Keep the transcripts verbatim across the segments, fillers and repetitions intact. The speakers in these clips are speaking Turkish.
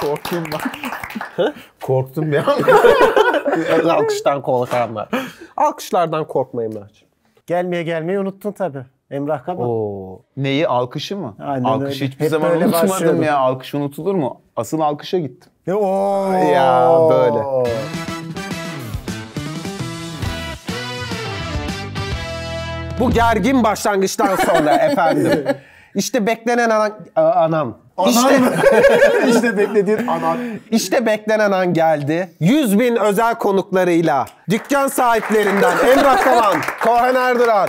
Korktum ben. Korktum ya. Alkıştan korkanlar. Alkışlardan korkmayın Emrah'cığım. Gelmeye gelmeyi unuttun tabii. Emrah Kaman. Oo. Neyi? Alkışı mı? Aynen alkış öyle. Hiçbir hep zaman unutmadım başlıyordum ya. Alkış unutulur mu? Asıl alkışa gittim. Oo. Ya böyle. Bu gergin başlangıçtan sonra efendim. İşte beklenen an... Anam. Anam. İşte, işte beklediğin anam. İşte beklenen an geldi. yüz bin özel konuklarıyla, dükkan sahiplerinden Emrah Kaman, Korhan Herduran.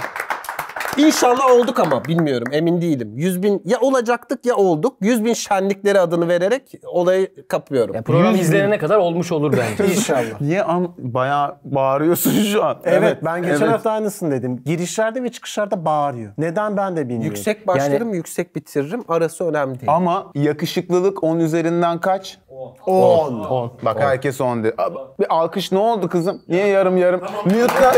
İnşallah olduk ama bilmiyorum, emin değilim. yüz bin ya olacaktık ya olduk. yüz bin şenlikleri adını vererek olayı kapıyorum. Ya program izlenene kadar olmuş olur bence. İnşallah. Niye an bayağı bağırıyorsun şu an? Evet, evet ben geçen evet. hafta aynısını dedim. Girişlerde ve çıkışlarda bağırıyor. Neden ben de bilmiyorum. Yüksek başlarım, yani... yüksek bitiririm. Arası önemli değil. Ama yakışıklılık on üzerinden kaç? on. Bak on. Herkes on diyor. Bir alkış ne oldu kızım? Niye yarım yarım? Mute'la...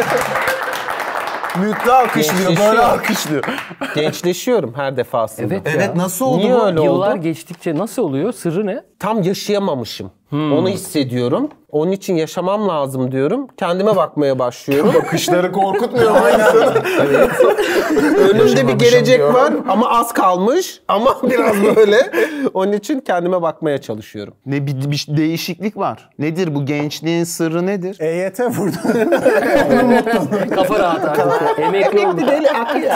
Mütlü alkışlıyor, böyle alkışlıyor. Gençleşiyorum her defasında. Evet, evet nasıl oldu? Niye öyle oldu? Yıllar geçtikçe nasıl oluyor? Sırrı ne? Tam yaşayamamışım. Hmm. Onu hissediyorum. Onun için yaşamam lazım diyorum. Kendime bakmaya başlıyorum. Bakışları korkutmuyor. Evet. Önümde bir gelecek diyorum. Var ama az kalmış. Ama biraz böyle. Onun için kendime bakmaya çalışıyorum. Ne bir, bir değişiklik var. Nedir bu gençliğin sırrı nedir? E Y T vurdu. Kafa rahat artık. Emekli, Emekli deli akıyor.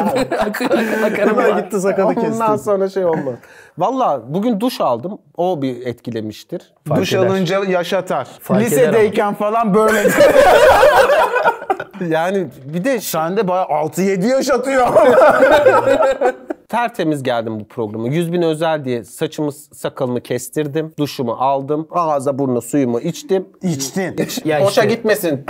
Hemen gitti sakalı kestim. Ondan sonra şey olmadı. Valla bugün duş aldım. O bir etkilemiştir. Fark duş eder. Alınca yaşatar. Fark lisedeyken falan böyle. Yani bir de... Sen de bayağı altı yedi yaşatıyor. Tertemiz geldim bu programa. yüz bin özel diye saçımı, sakalımı kestirdim. Duşumu aldım. Ağza burna suyumu içtim. İçtin. Boşa gitmesin.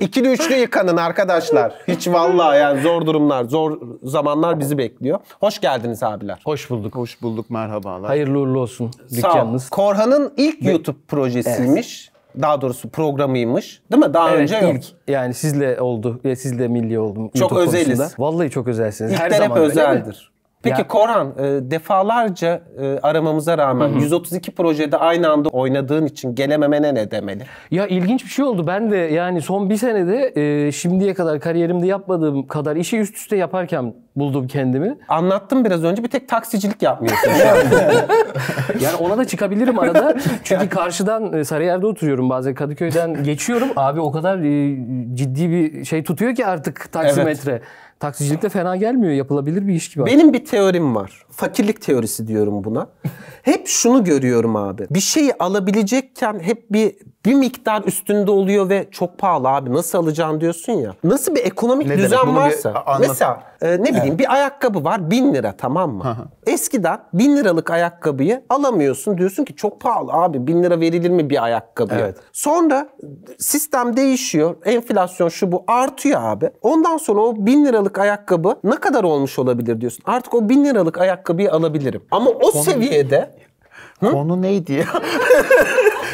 İkili üçlü yıkanın arkadaşlar. Hiç vallahi yani zor durumlar, zor zamanlar bizi bekliyor. Hoş geldiniz abiler. Hoş bulduk. Hoş bulduk, merhabalar. Hayırlı uğurlu olsun dükkanınız. Sağ ol. Korhan'ın ilk Be YouTube projesiymiş. Evet. Daha doğrusu programıymış. Değil mi? Daha evet, önce yok. Yani sizle oldu. Sizle milli oldum. Çok YouTube özeliz. Konusunda. Vallahi çok özelsiniz. İlkler her zaman hep özeldir. Peki ya. Korhan, defalarca aramamıza rağmen hı hı. yüz otuz iki projede aynı anda oynadığın için gelememene ne demeli? Ya ilginç bir şey oldu. Ben de yani son bir senede şimdiye kadar kariyerimde yapmadığım kadar işi üst üste yaparken buldum kendimi. Anlattım biraz önce, bir tek taksicilik yapmıyorsun. Yani ona da çıkabilirim arada. Çünkü karşıdan Sarıyer'de oturuyorum bazen. Kadıköy'den geçiyorum. Abi o kadar ciddi bir şey tutuyor ki artık taksimetre. Evet. Taksicilikte fena gelmiyor. Yapılabilir bir iş gibi. Benim bir teorim var. Fakirlik teorisi diyorum buna. Hep şunu görüyorum abi. Bir şeyi alabilecekken hep bir bir miktar üstünde oluyor ve çok pahalı abi. Nasıl alacaksın diyorsun ya. Nasıl bir ekonomik ne düzen varsa. Mesela e, ne bileyim evet. bir ayakkabı var bin lira, tamam mı? Eskiden bin liralık ayakkabıyı alamıyorsun. Diyorsun ki çok pahalı abi. bin lira verilir mi bir ayakkabıya? Evet. Sonra sistem değişiyor. Enflasyon şu bu artıyor abi. Ondan sonra o bin liralık ayakkabı ne kadar olmuş olabilir diyorsun. Artık o bin liralık ayakkabıyı alabilirim. Ama o konu seviyede... Hı? Konu neydi ya?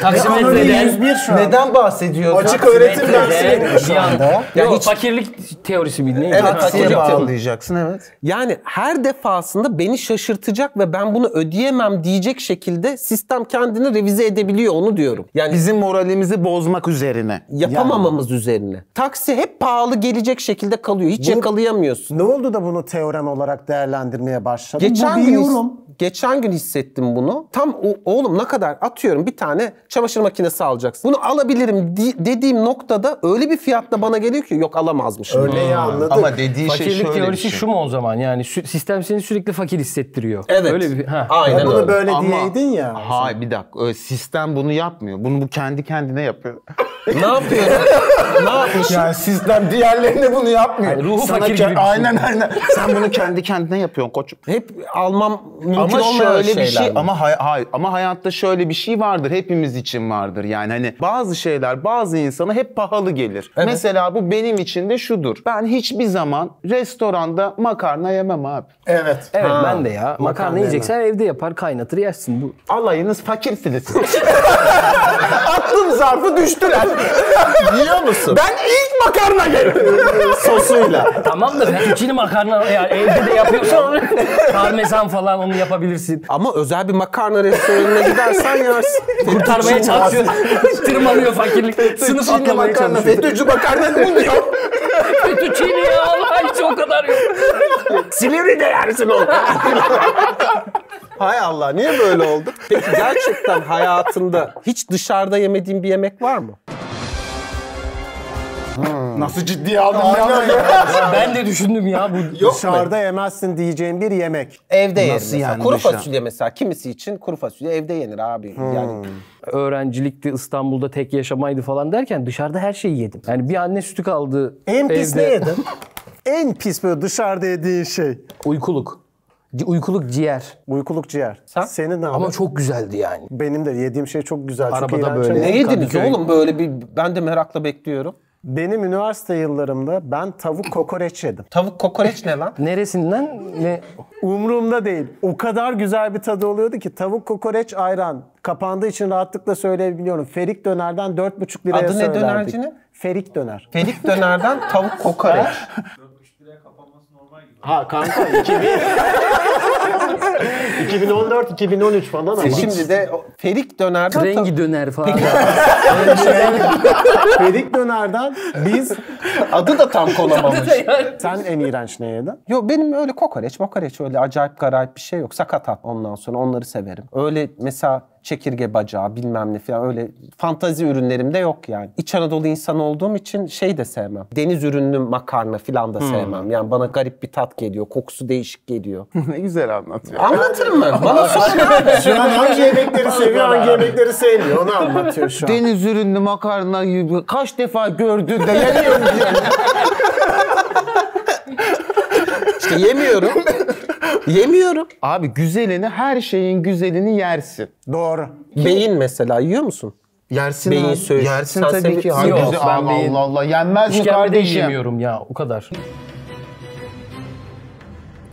Taksimetreden neden bahsediyorsun? Açık öğretim dersi şu anda. Yani hiç... Fakirlik teorisi mi? Neydi? Evet, taksiye bağlayacaksın, evet. Yani her defasında beni şaşırtacak ve ben bunu ödeyemem diyecek şekilde sistem kendini revize edebiliyor, onu diyorum. Yani bizim moralimizi bozmak üzerine. Yapamamamız yani. Üzerine. Taksi hep pahalı gelecek şekilde kalıyor. Hiç bunu yakalayamıyorsun. Ne oldu da bunu teorem olarak değerlendirmeye başladın? Geçen gün, geçen gün hissettim bunu. Tam o, oğlum ne kadar atıyorum bir tane çamaşır makinesi alacaksın. Bunu alabilirim de dediğim noktada öyle bir fiyatla bana geliyor ki yok alamazmış. Öyle ya anladım. Ama dediği fakirlik şey şöyle teorisi şey. Şu mu o zaman? Yani sistem seni sürekli fakir hissettiriyor. Evet. Öyle bir, aynen ya bunu öyle. Böyle ama, diyeydin ya. Hayır bir dakika. Sistem bunu yapmıyor. Bunu bu kendi kendine yapıyor. Ne yapıyor? Ne yapmış? Yani sistem diğerlerine bunu yapmıyor. Yani ruhu sana fakir gibi. Aynen aynen. Sen bunu kendi kendine yapıyorsun koçum. Hep almam mümkün olmayan şeyler. Bir şey, ama hay hay ama hayatta şöyle bir şey vardır. Hepimiz için vardır. Yani hani bazı şeyler bazı insana hep pahalı gelir. Evet. Mesela bu benim için de şudur. Ben hiçbir zaman restoranda makarna yemem abi. Evet. Evet ha. Ben de ya. Makarna, makarna yiyeceksen evde yapar, kaynatır yersin. Bu. Alayınız fakirsiniz. Attım zarfı düştüler. Yiyor musun? Ben ilk makarna yedim. Sosuyla. Tamam da ben içini makarna yani evde de yapıyorsan onu parmesan falan onu yapabilirsin. Ama özel bir makarna restoranına gidersen yersin. Kurtarmaya çalışıyor. Tırmanıyor fakirlik. Sınıf atlamaya çalışıyor. FETÖ'cü makarna ne diyor? FETÖ'cüyle ya Allah hiç o kadar yok. Silivri'de yersin onu. Hay Allah, niye böyle oldu? Peki gerçekten hayatında hiç dışarıda yemediğin bir yemek var mı? Hmm. Nasıl ciddiye aldın ya? Ya? Ben de düşündüm ya. Bu yok dışarıda mi? Yemezsin diyeceğim bir yemek. Evde yenir mesela. Yani kuru dışarı? Fasulye mesela. Kimisi için kuru fasulye evde yenir abi. Hmm. Yani öğrencilikti, İstanbul'da tek yaşamaydı falan derken dışarıda her şeyi yedim. Yani bir anne sütü kaldı. En pis ne yedim? En pis böyle dışarıda yediğin şey. Uykuluk. Uykuluk ciğer. Uykuluk ciğer. Sen? Senin ne? Ama çok güzeldi yani. Benim de yediğim şey çok güzeldi. Arabada böyle. Ne yediniz oğlum böyle bir? Ben de merakla bekliyorum. Benim üniversite yıllarımda ben tavuk kokoreç yedim. Tavuk kokoreç ne lan? Neresinden? Ne? Umurumda değil. O kadar güzel bir tadı oluyordu ki tavuk kokoreç ayran. Kapandığı için rahatlıkla söyleyebiliyorum. Ferik Döner'den dört buçuk liraya adı söylerdik. Adı ne dönercinin? Ferik Döner. Ferik Döner'den tavuk kokoreç. dört buçuk liraya kapanması normal gibi. Ha kanka iki bin on dört iki bin on üç falan ama. Şimdi de Ferik Döner'den... Rengi Döner falan. Ferik Döner'den biz... Adı da tam konamamış. Sen en iğrenç ne yedin? Yok benim öyle kokoreç, mokoreç öyle acayip garayip bir şey yok. Sakatat ondan sonra onları severim. Öyle mesela çekirge bacağı bilmem ne falan öyle fantazi ürünlerimde yok yani. İç Anadolu insanı olduğum için şey de sevmem. Deniz ürünlü makarna falan da sevmem. Hmm. Yani bana garip bir tat geliyor. Kokusu değişik geliyor. Ne güzel anlatıyor. Anlatırım ben. Bana sorma. Şu an hangi yemekleri seviyor, hangi yemekleri sevmiyor onu anlatıyor şu an. Deniz ürünlü makarna kaç defa gördün de yemiyorum yani. İşte yemiyorum. Yemiyorum. Abi güzelini, her şeyin güzelini yersin. Doğru. Beyin mesela yiyor musun? Yersin beyin söğüş. Yersin sen tabii ki. Yok, yok, ben Allah beyin. Allah Allah. Yenmez İşkembe mi kardeşim? Yemiyorum ya o kadar.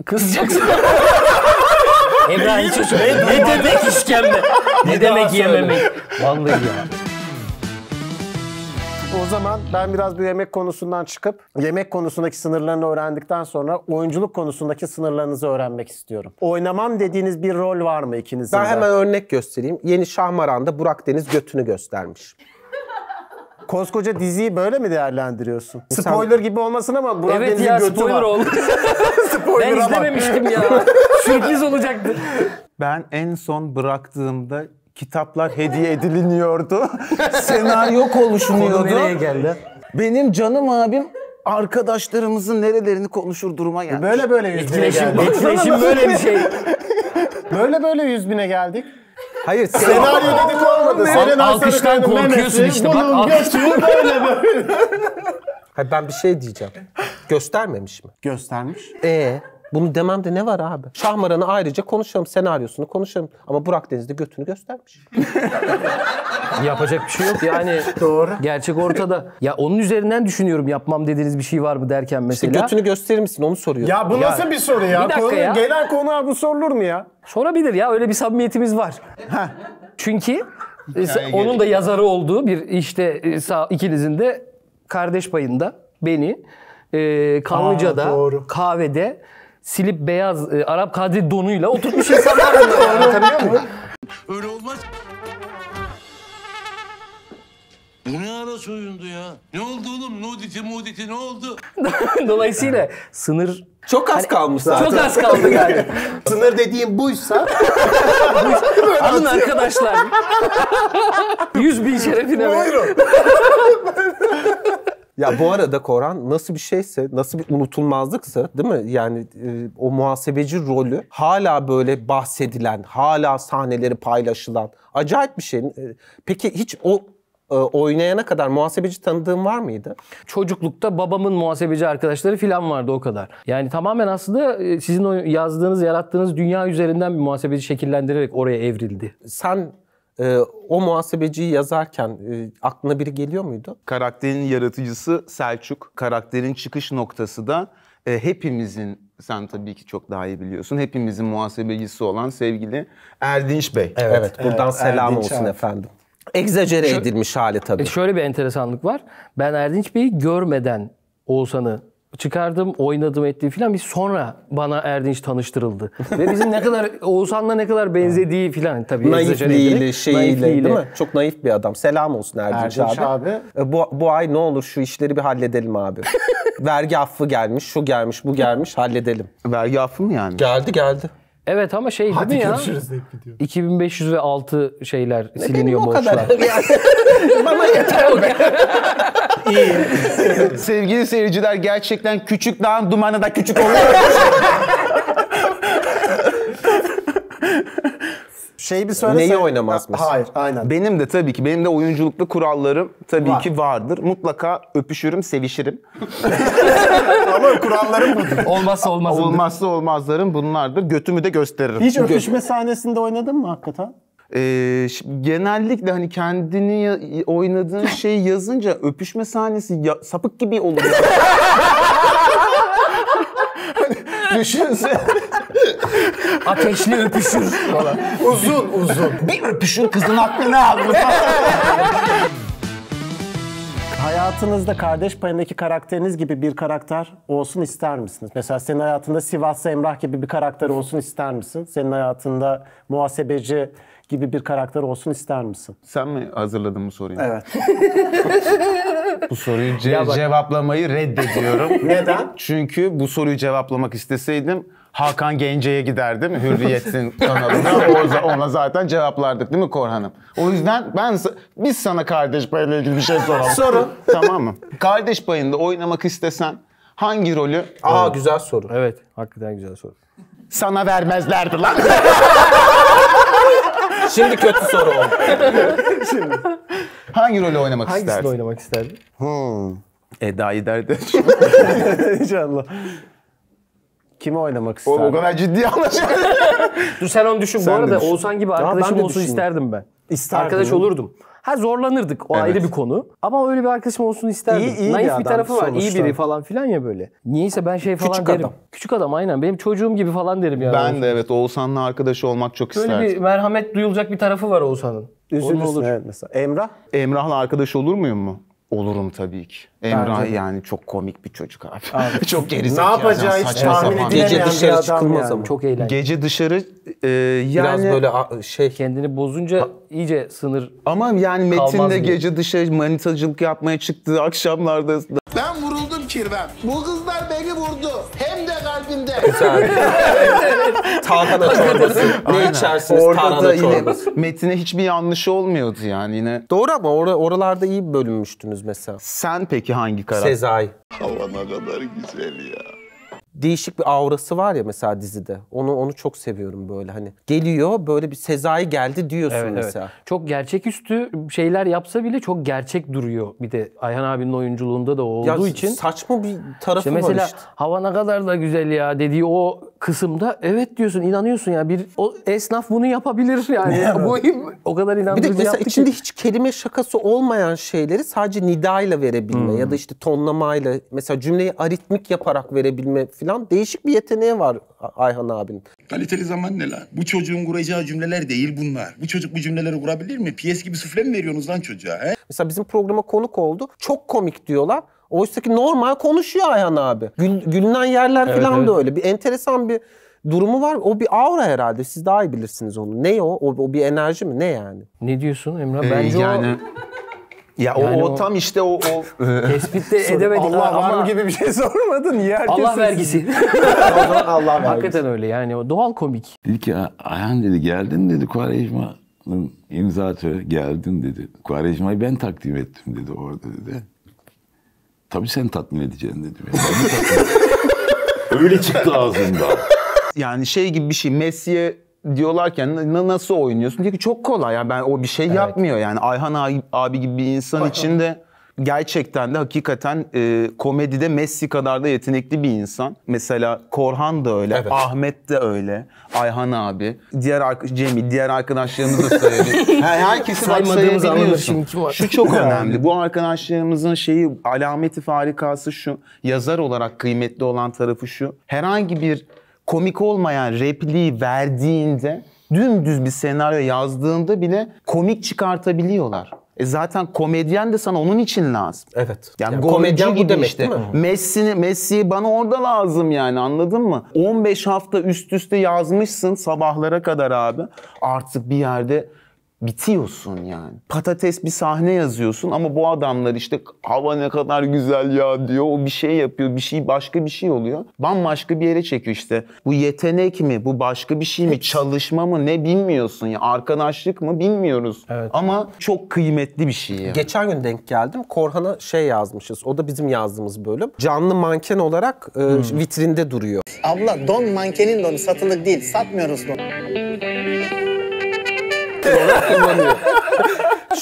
Kızacaksın. Emrah hiç hoş. Ne demek işkembe? Ne demek yememek? Vallahi ya. O zaman ben biraz bu yemek konusundan çıkıp yemek konusundaki sınırlarını öğrendikten sonra oyunculuk konusundaki sınırlarınızı öğrenmek istiyorum. Oynamam dediğiniz bir rol var mı ikinizin? Ben hemen örnek göstereyim. Yeni Şahmaran'da Burak Deniz götünü göstermiş. Koskoca diziyi böyle mi değerlendiriyorsun? Spoiler gibi olmasın ama Burak evet Deniz'in ya, götü spoiler var. Oldu. Spoiler ben izlememiştim ya. Sürpriz olacaktı. Ben en son bıraktığımda kitaplar hediye ediliniyordu. Senaryo konuşuluyordu. Nereye geldi? Benim canım abim arkadaşlarımızın nerelerini konuşur duruma geldi. Böyle böyle yüz bine geldi. Etkileşim böyle bir şey. Böyle böyle yüz bine geldik. Hayır, senaryo dedik olmadı. Senin alkıştan korkuyorsun işte. Bunun götünü böyle böyle. Hayır, ben bir şey diyeceğim. Göstermemiş mi? Göstermiş. Ee? Bunu dememde ne var abi? Şahmaran'ı ayrıca konuşalım, senaryosunu konuşalım. Ama Burak Deniz'de götünü göstermiş. Yapacak bir şey yok yani. Doğru. Gerçek ortada. Ya onun üzerinden düşünüyorum yapmam dediğiniz bir şey var mı derken mesela. İşte götünü gösterir misin onu soruyorum. Ya bu nasıl ya, bir soru ya? Bir dakika konu, ya. Genel konuğa bu sorulur mu ya? Sorabilir ya öyle bir samimiyetimiz var. Heh. Çünkü hikaye onun gerek. Da yazarı olduğu bir işte ikinizin de Kardeş Payı'nda beni e, Kanlıca'da Aa, kahvede silip beyaz e, Arap Kadri donuyla oturmuş insanlar anlatabiliyor muyum? Öyle olmaz. Bu ne ara soyundu ya? Ne oldu oğlum? Nuditi muditi ne oldu? Dolayısıyla sınır... Çok az hani, kalmış zaten. Çok az kaldı yani. Sınır dediğim buysa... Alın arkadaşlar. Yüz bin şerefine be. Buyurun. Ya bu arada Korhan nasıl bir şeyse, nasıl bir unutulmazlıksa değil mi? Yani e, o muhasebeci rolü hala böyle bahsedilen, hala sahneleri paylaşılan acayip bir şey. E, peki hiç o e, oynayana kadar muhasebeci tanıdığın var mıydı? Çocuklukta babamın muhasebeci arkadaşları falan vardı o kadar. Yani tamamen aslında sizin o yazdığınız, yarattığınız dünya üzerinden bir muhasebeci şekillendirerek oraya evrildi. Sen... Ee, o muhasebeciyi yazarken e, aklına biri geliyor muydu? Karakterin yaratıcısı Selçuk. Karakterin çıkış noktası da e, hepimizin, sen tabii ki çok daha iyi biliyorsun, hepimizin muhasebecisi olan sevgili Erdinç Bey. Evet, evet buradan evet, selam Erdinç olsun abi. Efendim. egzajere şö edilmiş hali tabii. Şöyle bir enteresanlık var. Ben Erdinç Bey'i görmeden Oğuzhan'ı çıkardım, oynadım, ettiği filan. Biz sonra bana Erdinç tanıştırıldı. Ve bizim ne kadar Oğuzhan'la ne kadar benzediği filan tabii. Naifliğiyle, şeyiyle, değil mi? Çok naif bir adam. Selam olsun Erdinç, Erdinç abi. abi. Bu, bu ay ne olur şu işleri bir halledelim abi. Vergi affı gelmiş, şu gelmiş, bu gelmiş, halledelim. Vergi affı mı yani? Geldi geldi. Evet ama şey hadi değil mi ya? iki bin beş yüz ve altı şeyler ne siliniyor borçlar. Yani. Bana yeter o kadar. İyi. Sevgili seyirciler, gerçekten küçük dağın dumanı da küçük oluyor. Şey bir söylesene. Neyi oynamaz mısın? Hayır, aynen. Benim de tabii ki, benim de oyunculukta kurallarım tabii var. ki vardır. Mutlaka öpüşürüm, sevişirim. Ama kurallarım budur. Olmazsa olmazım. Olmazsa olmazlarım bunlardır. Götümü de gösteririm. Hiç öpüşme sahnesinde oynadın mı hakikaten? Ee, genellikle hani kendini oynadığın şeyi yazınca öpüşme sahnesi ya, sapık gibi oluyor. Hani düşünsene. Ateşli öpüşür falan. Uzun uzun. Bir öpüşür kızın aklını aldı. Hayatınızda Kardeş Payı'ndaki karakteriniz gibi bir karakter olsun ister misiniz? Mesela senin hayatında Sivaslı Emrah gibi bir karakter olsun ister misin? Senin hayatında muhasebeci gibi bir karakter olsun ister misin? Sen mi hazırladın bu soruyu? Evet. Bu soruyu ce cevaplamayı reddediyorum. Neden? Çünkü bu soruyu cevaplamak isteseydim Hakan Gence'ye giderdim, Hürriyet'in kanalına. Ona zaten cevaplardık değil mi Korhan'ım? O yüzden ben biz sana Kardeş Payı'yla ilgili bir şey soralım. Sorun. Tamam mı? Kardeş Payı'nda oynamak istesen hangi rolü? Aa, evet. Güzel soru. Evet, hakikaten güzel soru. Sana vermezlerdi lan. Şimdi kötü soru oldu. Şimdi. Hangi rolü oynamak Hangisini istersin? Hangisini oynamak isterdin? Hmm. Eda'yı derdi. İnşallah. Kimi oynamak isterdim? O kadar ciddi anlaşıldı. Dur sen onu düşün. Sen bu arada düşün. Oğuzhan gibi arkadaşım olsun isterdim ben. İsterdim. Arkadaş olurdum. Ha zorlanırdık. O evet. ayrı bir konu. Ama öyle bir arkadaşım olsun isterdim. İyi, iyi Naif bir, bir tarafı var. İyi biri falan filan ya böyle. Niyeyse ben şey falan Küçük derim. Adam. Küçük adam aynen. Benim çocuğum gibi falan derim yani. Ben de evet Oğuzhan'la arkadaş olmak çok böyle isterdim. Böyle bir merhamet duyulacak bir tarafı var Oğuzhan'ın. Üzülürsün evet mesela. Emrah? Emrah'la arkadaş olur muyum mu? Olurum tabii ki. Emrah yani çok komik bir çocuk abi. abi. Çok gerizekalı. Ne yapacağı hiç tahmin edilemeyen bir adam. Gece dışarı çıkılmaz ama. Çok eğlenceli. Gece dışarı e, yani... Biraz böyle şey... Kendini bozunca ha. iyice sınır... Ama yani Metin de gece dışarı manitacılık yapmaya çıktığı akşamlarda... Ben vuruldum kirvem. Bu kızlar beni vurdu. Hem de kalbimde. Tarhana çorbası. Ne içersiniz? Orada da yine Metin'e hiçbir yanlışı olmuyordu yani yine. Doğru ama or oralarda iyi bölünmüştünüz mesela. Sen peki hangi karakter? Sezai. Hava ne kadar güzel ya. Değişik bir aurası var ya mesela dizide. Onu onu çok seviyorum böyle hani. Geliyor böyle bir Sezai geldi diyorsun evet, mesela. Evet. Çok gerçeküstü şeyler yapsa bile çok gerçek duruyor. Bir de Ayhan abinin oyunculuğunda da olduğu ya, için. Saçma bir tarafı işte var işte. Mesela hava ne kadar da güzel ya dediği o kısımda evet diyorsun inanıyorsun ya. Bir o esnaf bunu yapabilir yani. Bu o kadar inandırıcı yaptı. Bir de mesela içinde ki... hiç kelime şakası olmayan şeyleri sadece nidayla verebilme hmm. ya da işte tonlamayla mesela cümleyi aritmik yaparak verebilme falan değişik bir yeteneği var Ayhan abinin. Kaliteli zaman ne lan? Bu çocuğun kuracağı cümleler değil bunlar. Bu çocuk bu cümleleri kurabilir mi? P S gibi sufle mi veriyorsunuz lan çocuğa? He? Mesela bizim programa konuk oldu. Çok komik diyorlar. Oysa ki normal konuşuyor Ayhan abi. Gül, gülünen yerler evet, falan evet. da öyle. Bir enteresan bir durumu var. O bir aura herhalde. Siz daha iyi bilirsiniz onu. Ne o? O, o bir enerji mi? Ne yani? Ne diyorsun Emrah? Ee, Bence yani... o... Ya yani o, o tam işte o... o tespit de edemedik Allah ama... Allah var gibi bir şey sormadın. Niye herkes... Allah vergisi. Allah vergisi. Hakikaten öyle yani o doğal komik. Dedi ki Ayhan dedi geldin dedi Kuvareşma'nın imza atıyor. Geldin dedi. Kuvareşma'yı ben takdim ettim dedi orada dedi. Tabii sen tatmin edeceksin dedi. Öyle çıktı ağzından. Yani şey gibi bir şey Messi'ye... diyorlarken nasıl oynuyorsun diye ki çok kolay yani ben o bir şey evet. yapmıyor yani Ayhan abi, abi gibi bir insan Ayhan. için de gerçekten de hakikaten e, komedide Messi kadar da yetenekli bir insan. Mesela Korhan da öyle, evet. Ahmet de öyle, Ayhan abi, diğer Cemil, diğer arkadaşlarımız da sayabilir. Yani herkesi bak sayabiliyorsun. Şu çok önemli. Bu arkadaşlarımızın şeyi alameti farikası şu. Yazar olarak kıymetli olan tarafı şu. Herhangi bir komik olmayan repliği verdiğinde dümdüz bir senaryo yazdığında bile komik çıkartabiliyorlar. E zaten komedyen de sana onun için lazım. Evet. Yani, yani komedyen bu demek işte. Messi'yi Messi bana orada lazım yani, anladın mı? on beş hafta üst üste yazmışsın sabahlara kadar abi. Artık bir yerde bitiyorsun yani. Patates bir sahne yazıyorsun ama bu adamlar işte hava ne kadar güzel ya diyor. O bir şey yapıyor, bir şey başka bir şey oluyor. Bambaşka bir yere çekiyor işte. Bu yetenek mi, bu başka bir şey mi, çalışma mı ne bilmiyorsun ya. Arkadaşlık mı bilmiyoruz. Evet. Ama çok kıymetli bir şey yani. Geçen gün denk geldim. Korhan'a şey yazmışız. O da bizim yazdığımız bölüm. Canlı manken olarak e, hmm. vitrinde duruyor. Abla don mankenin donu, satılık değil. Satmıyoruz don.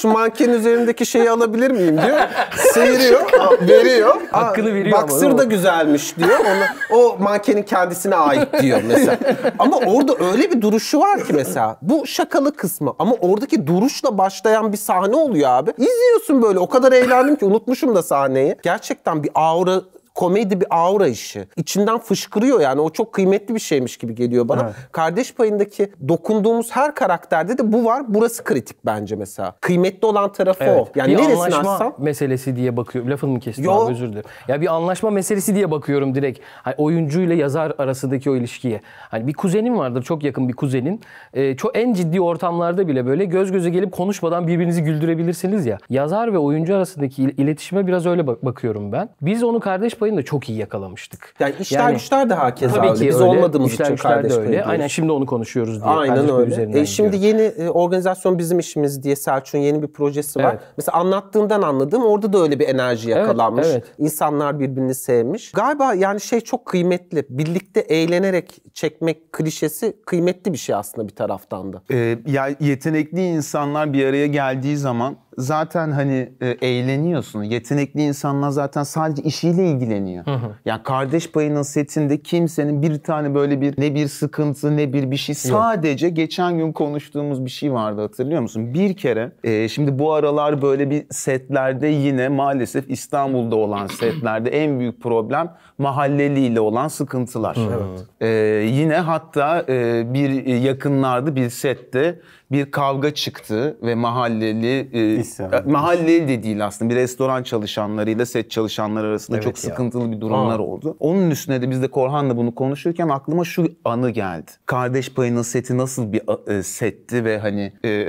Şu manken üzerindeki şeyi alabilir miyim diyor. Sıyırıyor, veriyor. Hakkını veriyor. Baksır da güzelmiş diyor. Ona, o mankenin kendisine ait diyor mesela. Ama orada öyle bir duruşu var ki mesela. Bu şakalı kısmı. Ama oradaki duruşla başlayan bir sahne oluyor abi. İzliyorsun böyle. O kadar eğlendim ki unutmuşum da sahneyi. Gerçekten bir aura... Komedi bir aura işi. İçinden fışkırıyor yani. O çok kıymetli bir şeymiş gibi geliyor bana. Evet. Kardeş Payı'ndaki dokunduğumuz her karakterde de bu var. Burası kritik bence mesela. Kıymetli olan tarafı evet. o. Yani bir neresini anlaşma atsam... meselesi diye bakıyorum. Lafını mı kestim abi, özür dilerim. Ya bir anlaşma meselesi diye bakıyorum direkt. Hani oyuncuyla yazar arasındaki o ilişkiye. Hani bir kuzenim vardır. Çok yakın bir kuzenin. Ee, çok en ciddi ortamlarda bile böyle göz göze gelip konuşmadan birbirinizi güldürebilirsiniz ya. Yazar ve oyuncu arasındaki il iletişime biraz öyle bak bakıyorum ben. Biz onu Kardeş Payı'nı da çok iyi yakalamıştık. Yani İşler yani, Güçler de hakeza öyle. Biz öyle, olmadığımız için Kardeş Payı öyle. Aynen şimdi onu konuşuyoruz diye. Aynen öyle. E, şimdi gidiyorum. Yeni e, organizasyon bizim işimiz diye Selçuk'un yeni bir projesi evet. var. Mesela anlattığından anladığım orada da öyle bir enerji yakalanmış. Evet, evet. İnsanlar birbirini sevmiş. Galiba yani şey çok kıymetli. Birlikte eğlenerek çekmek klişesi kıymetli bir şey aslında bir taraftan da. Ee, ya yetenekli insanlar bir araya geldiği zaman zaten hani e, eğleniyorsun. Yetenekli insanlar zaten sadece işiyle ilgileniyor. Hı hı. Yani Kardeş Payı'nın setinde kimsenin bir tane böyle bir ne bir sıkıntı ne bir bir şey. Sadece yok. Geçen gün konuştuğumuz bir şey vardı, hatırlıyor musun? Bir kere e, şimdi bu aralar böyle bir setlerde yine maalesef İstanbul'da olan setlerde en büyük problem mahalleliyle olan sıkıntılar. Hı hı. Evet. E, yine hatta e, bir yakınlarda bir sette bir kavga çıktı ve mahalleli e, İsyan. Mahalleli de değil aslında. Bir restoran çalışanlarıyla set çalışanlar arasında evet çok ya. sıkıntılı bir durumlar ha. oldu. Onun üstüne de biz de Korhan'la bunu konuşurken aklıma şu anı geldi. Kardeş Payı'nın seti nasıl bir e, setti ve hani... E,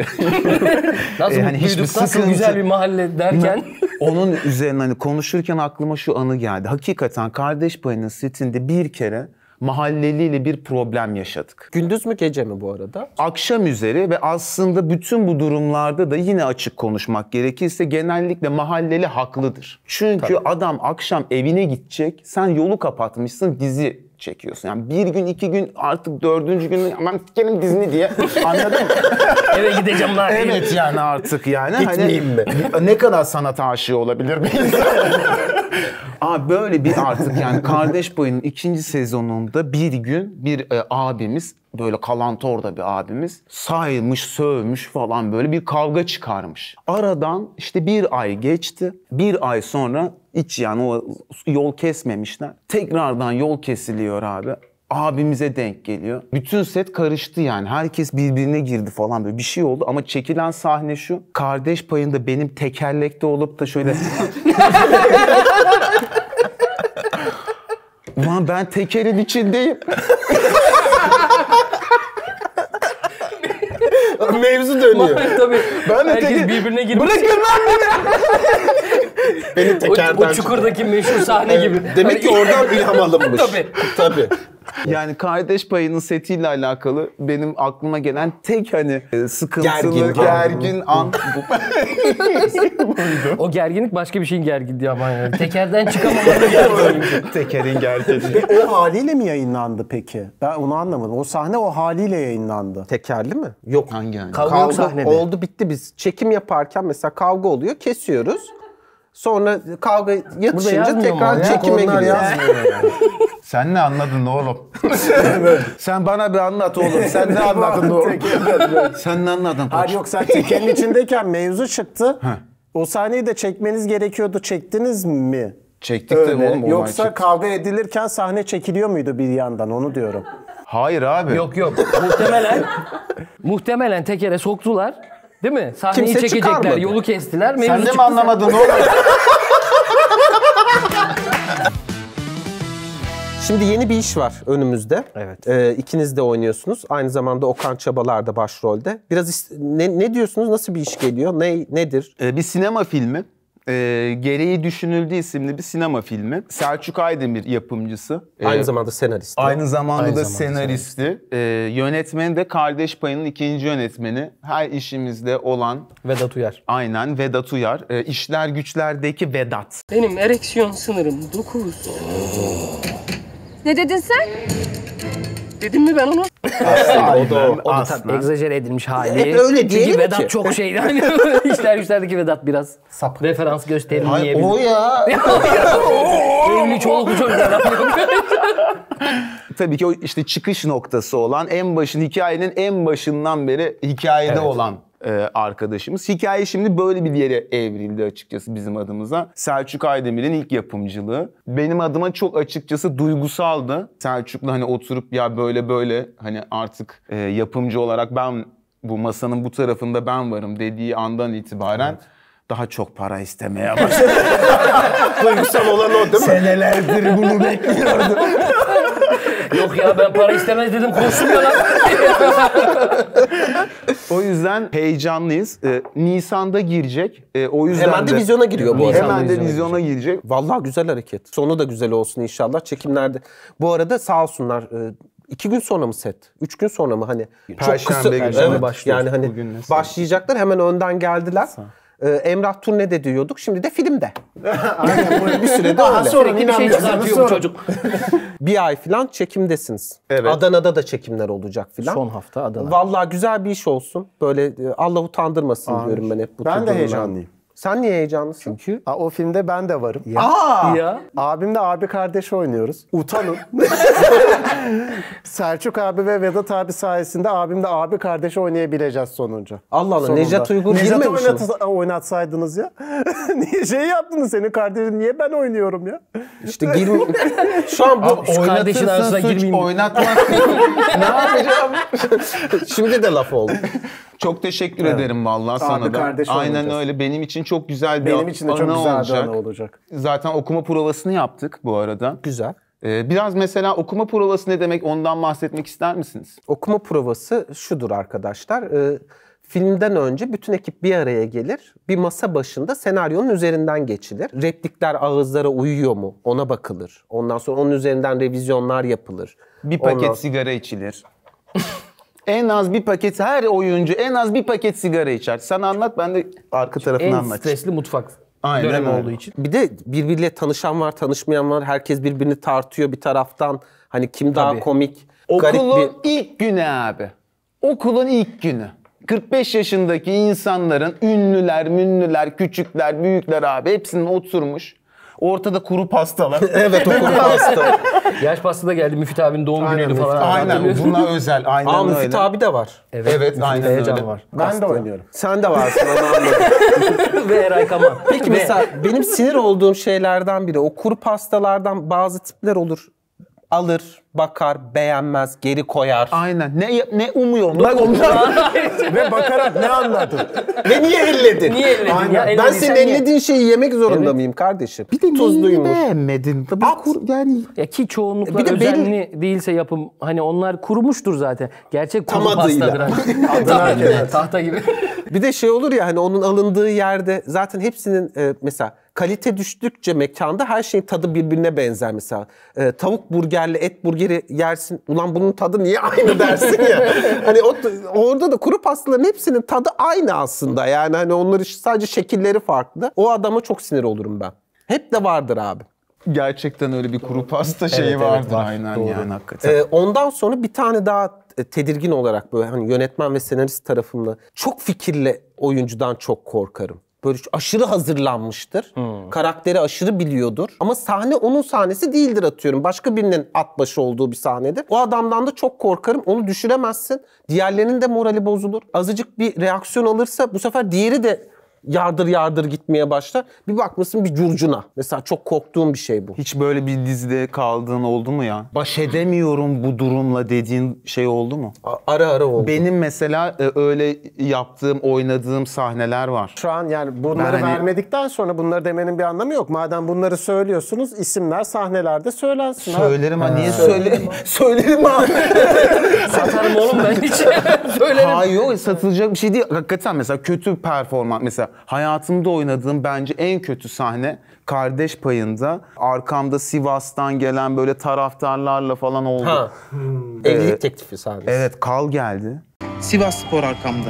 nasıl yani büyüdük, sıkıntı... güzel bir mahalle derken... Onun üzerine hani konuşurken aklıma şu anı geldi. Hakikaten Kardeş Payı'nın setinde bir kere... mahalleliyle bir problem yaşadık. Gündüz mü gece mi bu arada? Akşam üzeri ve aslında bütün bu durumlarda da yine açık konuşmak gerekirse genellikle mahalleli haklıdır. Çünkü tabii. adam akşam evine gidecek, sen yolu kapatmışsın, dizi çekiyorsun. Yani bir gün, iki gün, artık dördüncü gün aman gelin dizini diye, anladın mı? Eve gideceğim lan. Evet yani artık yani. Gitmeyeyim mi? Hani, ne kadar sanat aşığı olabilir bir insan? Aa, böyle bir artık yani Kardeş Payı'nın ikinci sezonunda bir gün bir e, abimiz, böyle kalantorda bir abimiz saymış, sövmüş falan, böyle bir kavga çıkarmış. Aradan işte bir ay geçti. Bir ay sonra hiç yani o yol kesmemişler. Tekrardan yol kesiliyor abi. Abimize denk geliyor. Bütün set karıştı yani. Herkes birbirine girdi falan, böyle bir şey oldu. Ama çekilen sahne şu. Kardeş Payı'nda benim tekerlekte olup da şöyle... Ulan ben tekerin içindeyim. Mevzu dönüyor. Tabii. Ben de herkes teker... birbirine girmiş. Bırakın lan beni. Beni tekerden... O, o çukurdaki meşhur sahne gibi. Demek ki oradan ilham alınmış. Tabii. Tabii. Yani Kardeş Payı'nın setiyle alakalı benim aklıma gelen tek hani sıkıntılı, gergin, gergin an buydu. O gerginlik başka bir şeyin gerginliği ama yani. Tekerden çıkamamanı gerginliği. Tekerin gerginliği. O haliyle mi yayınlandı peki? Ben onu anlamadım. O sahne o haliyle yayınlandı. Tekerli mi? Yok. Hangi yani? Kavga, kavga sahnede. Oldu bitti biz. Çekim yaparken mesela kavga oluyor, kesiyoruz. Sonra kavga yatışınca tekrar ya, çekime giriyor. Yazmıyor yani. Sen ne anladın oğlum? Sen bana bir anlat oğlum. Sen ne anladın oğlum? Sen ne anladın? Hayır yok, sen tekenin içindeyken mevzu çıktı. O sahneyi de çekmeniz gerekiyordu. Çektiniz mi? Çektik de oğlum. Yoksa kavga edilirken sahne çekiliyor muydu bir yandan? Onu diyorum. Hayır abi. Yok yok. Muhtemelen muhtemelen tekere soktular. Değil mi? Sahneyi kimse çekecekler, çıkarmadı. Yolu kestiler. Mevzu sen de mi anlamadın oğlum? Şimdi yeni bir iş var önümüzde. Evet. Ee, ikiniz de oynuyorsunuz. Aynı zamanda Okan Çabalar da başrolde. Biraz ne, ne diyorsunuz? Nasıl bir iş geliyor? Ne nedir? Ee, bir sinema filmi. Ee, Gereği Düşünüldü isimli bir sinema filmi. Selçuk Aydemir yapımcısı. Ee, aynı zamanda senaristi. Aynı zamanda aynı da zamanda senaristi. senaristi. Ee, yönetmeni de Kardeş Payı'nın ikinci yönetmeni. Her işimizde olan... Vedat Uyar. Aynen, Vedat Uyar. Ee, İşler Güçler'deki Vedat. Benim ereksiyon sınırım dokuz. Ne dedin sen? Dedim mi ben onu? Aslında o da o. O da tabii egzajere edilmiş hali. E, öyle diyelim ki. Vedat çok şeydi. Hani işler güçlerdeki Vedat biraz sap. Referans gösterelim diyebilirim. Hayır o ya. Evli çoluk çocuk Vedat yapıyor. Tabii ki o işte çıkış noktası olan, en başın hikayenin en başından beri hikayede evet. olan arkadaşımız. Hikaye şimdi böyle bir yere evrildi açıkçası bizim adımıza. Selçuk Aydemir'in ilk yapımcılığı. Benim adıma çok açıkçası duygusaldı. Selçuk'la hani oturup ya böyle böyle hani artık yapımcı olarak ben bu masanın bu tarafında ben varım dediği andan itibaren evet. daha çok para istemeye başladı. Duygusal olan o değil mi? Senelerdir bunu bekliyordum. Yok ya ben para istemez dedim, koştum ya lan. O yüzden heyecanlıyız. Ee, Nisan'da girecek. Ee, o yüzden hemen de, de vizyona giriyor bu arada. Hemen de vizyona girecek. Vallahi güzel hareket. Sonu da güzel olsun inşallah çekimlerde. Bu arada sağ olsunlar. E, iki gün sonra mı set? Üç gün sonra mı hani? Perşembe çok kısa. Perşembe evet, yani hani başlayacaklar hemen önden geldiler. Sağ. Ee, Emrah turnede diyorduk, şimdi de filmde. Aynen, bir sürede öyle. Sonra bir şey çıkartıyor bu çocuk. Bir ay falan çekimdesiniz. Evet. Adana'da da çekimler olacak falan. Son hafta Adana. Vallahi güzel bir iş olsun. Böyle Allah utandırmasın Aa, diyorum ben hep bu Ben de heyecanlıyım. Sen niye heyecanlısın? Çünkü Aa, o filmde ben de varım. Ya. Aa! Ya. Abimle abi kardeş oynuyoruz. Utanın. Selçuk abi ve Vedat abi sayesinde abimle abi kardeş oynayabileceğiz sonuncu. Allah Allah. Necat Uygur girmemiş mi? Necat oynatsaydınız ya. Niye şey yaptınız senin kardeşin? Niye ben oynuyorum ya? İşte girmiyor. Şu an bu kardeşin arasına girmeyeyim. Oynatmak. Ne yapacağım? Şimdi de laf oldu. Çok teşekkür evet. ederim vallahi sana da. Aynen olacağız. Öyle. Benim için çok güzel bir Benim için de çok güzel olacak. Bir anı olacak. Zaten okuma provasını yaptık bu arada. Güzel. Ee, biraz mesela okuma provası ne demek, ondan bahsetmek ister misiniz? Okuma provası şudur arkadaşlar. Ee, filmden önce bütün ekip bir araya gelir. Bir masa başında senaryonun üzerinden geçilir. Replikler ağızlara uyuyor mu? Ona bakılır. Ondan sonra onun üzerinden revizyonlar yapılır. Bir paket Ondan... sigara içilir. En az bir paket, her oyuncu en az bir paket sigara içer. Sen anlat, ben de arka tarafını anlatayım. En stresli mutfak Aynen, dönemi öyle. Olduğu için. Bir de birbiriyle tanışan var, tanışmayan var. Herkes birbirini tartıyor bir taraftan. Hani kim Tabii. daha komik. Okulun bir... ilk günü abi. Okulun ilk günü. kırk beş yaşındaki insanların, ünlüler, münlüler, küçükler, büyükler abi hepsinin oturmuş. Ortada kuru pastalar. Evet o kuru pasta. Yaş pasta da geldi. Müfit abinin doğum aynen, günüydü falan. Aynen buna özel. Aynen Aa, öyle. Müfit abi de var. Evet, evet aynen öyle. Var. Ben pasta. De oynuyorum. Sen de varsın. Ve Eray Kaman. Peki Ve... mesela benim sinir olduğum şeylerden biri o kuru pastalardan bazı tipler olur. Alır, bakar, beğenmez, geri koyar. Aynen. Ne ne umuyorum? Bak ondan. Ve bakarak ne anladın? Ve niye elledin? Niye elledin? Aynen. Ya, elledin ben senin ellediğin şeyi yemek zorunda evet. mıyım kardeşim? Bir de tuzluymuş. Beğenmedin. Tabii kur, yani ya ki çoğunlukla bir de özenli benim... değilse yapım hani onlar kurumuştur zaten. Gerçek kuru pastadır. Adına tahta gibi. Bir de şey olur ya hani onun alındığı yerde zaten hepsinin e, mesela kalite düştükçe mekanda her şeyin tadı birbirine benzer mesela. E, tavuk burgerle et burgeri yersin. Ulan bunun tadı niye aynı dersin ya. Hani o, orada da kuru pastaların hepsinin tadı aynı aslında. Yani hani onları sadece şekilleri farklı. O adama çok sinir olurum ben. Hep de vardır abi. Gerçekten öyle bir kuru pasta şeyi evet, vardır. Evet, var. Aynen Doğru. yani hakikaten. E, ondan sonra bir tane daha tedirgin olarak böyle hani yönetmen ve senarist tarafımla çok fikirli oyuncudan çok korkarım. Böyle aşırı hazırlanmıştır. Hmm. Karakteri aşırı biliyordur. Ama sahne onun sahnesi değildir atıyorum. Başka birinin at başı olduğu bir sahnedir. O adamdan da çok korkarım. Onu düşüremezsin. Diğerlerinin de morali bozulur. Azıcık bir reaksiyon alırsa bu sefer diğeri de yardır yardır gitmeye başlar. Bir bakmışsın bir curcuna. Mesela çok korktuğum bir şey bu. Hiç böyle bir dizide kaldığın oldu mu ya? Baş edemiyorum bu durumla dediğin şey oldu mu? Ara ara oldu. Benim mesela öyle yaptığım, oynadığım sahneler var. Şu an yani bunları yani... vermedikten sonra bunları demenin bir anlamı yok. Madem bunları söylüyorsunuz, isimler sahnelerde söylensin. Söylerim ha. ha. Niye söylerim? Söylerim abi. Satarım oğlum ben hiç. Söylerim. Hayır yok, satılacak bir şey değil. Hakikaten mesela kötü performans. Mesela hayatımda oynadığım bence en kötü sahne Kardeş Payı'nda arkamda Sivas'tan gelen böyle taraftarlarla falan oldu. Ha. Hmm. Ee, Evlilik teklifi sahnesi. Evet, Kal geldi. Sivasspor arkamda.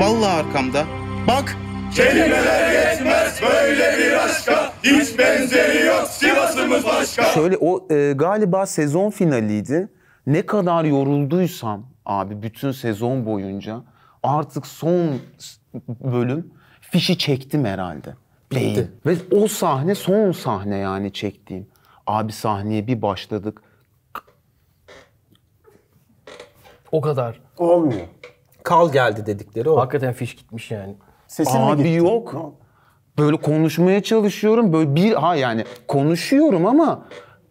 Vallahi arkamda. Bak. Kelimeler yetmez böyle bir aşka, hiç benzeri yok Sivas'ımız başka. Şöyle o e, galiba sezon finaliydi. Ne kadar yorulduysam abi bütün sezon boyunca artık son bölüm fişi çektim herhalde. Bitti. Ve o sahne son sahne yani çektiğim. Abi sahneye bir başladık. O kadar. Olmuyor. Kal geldi dedikleri o. Hakikaten fiş gitmiş yani. Sesim abi gitti. Yok. Böyle konuşmaya çalışıyorum. Böyle bir ha yani konuşuyorum ama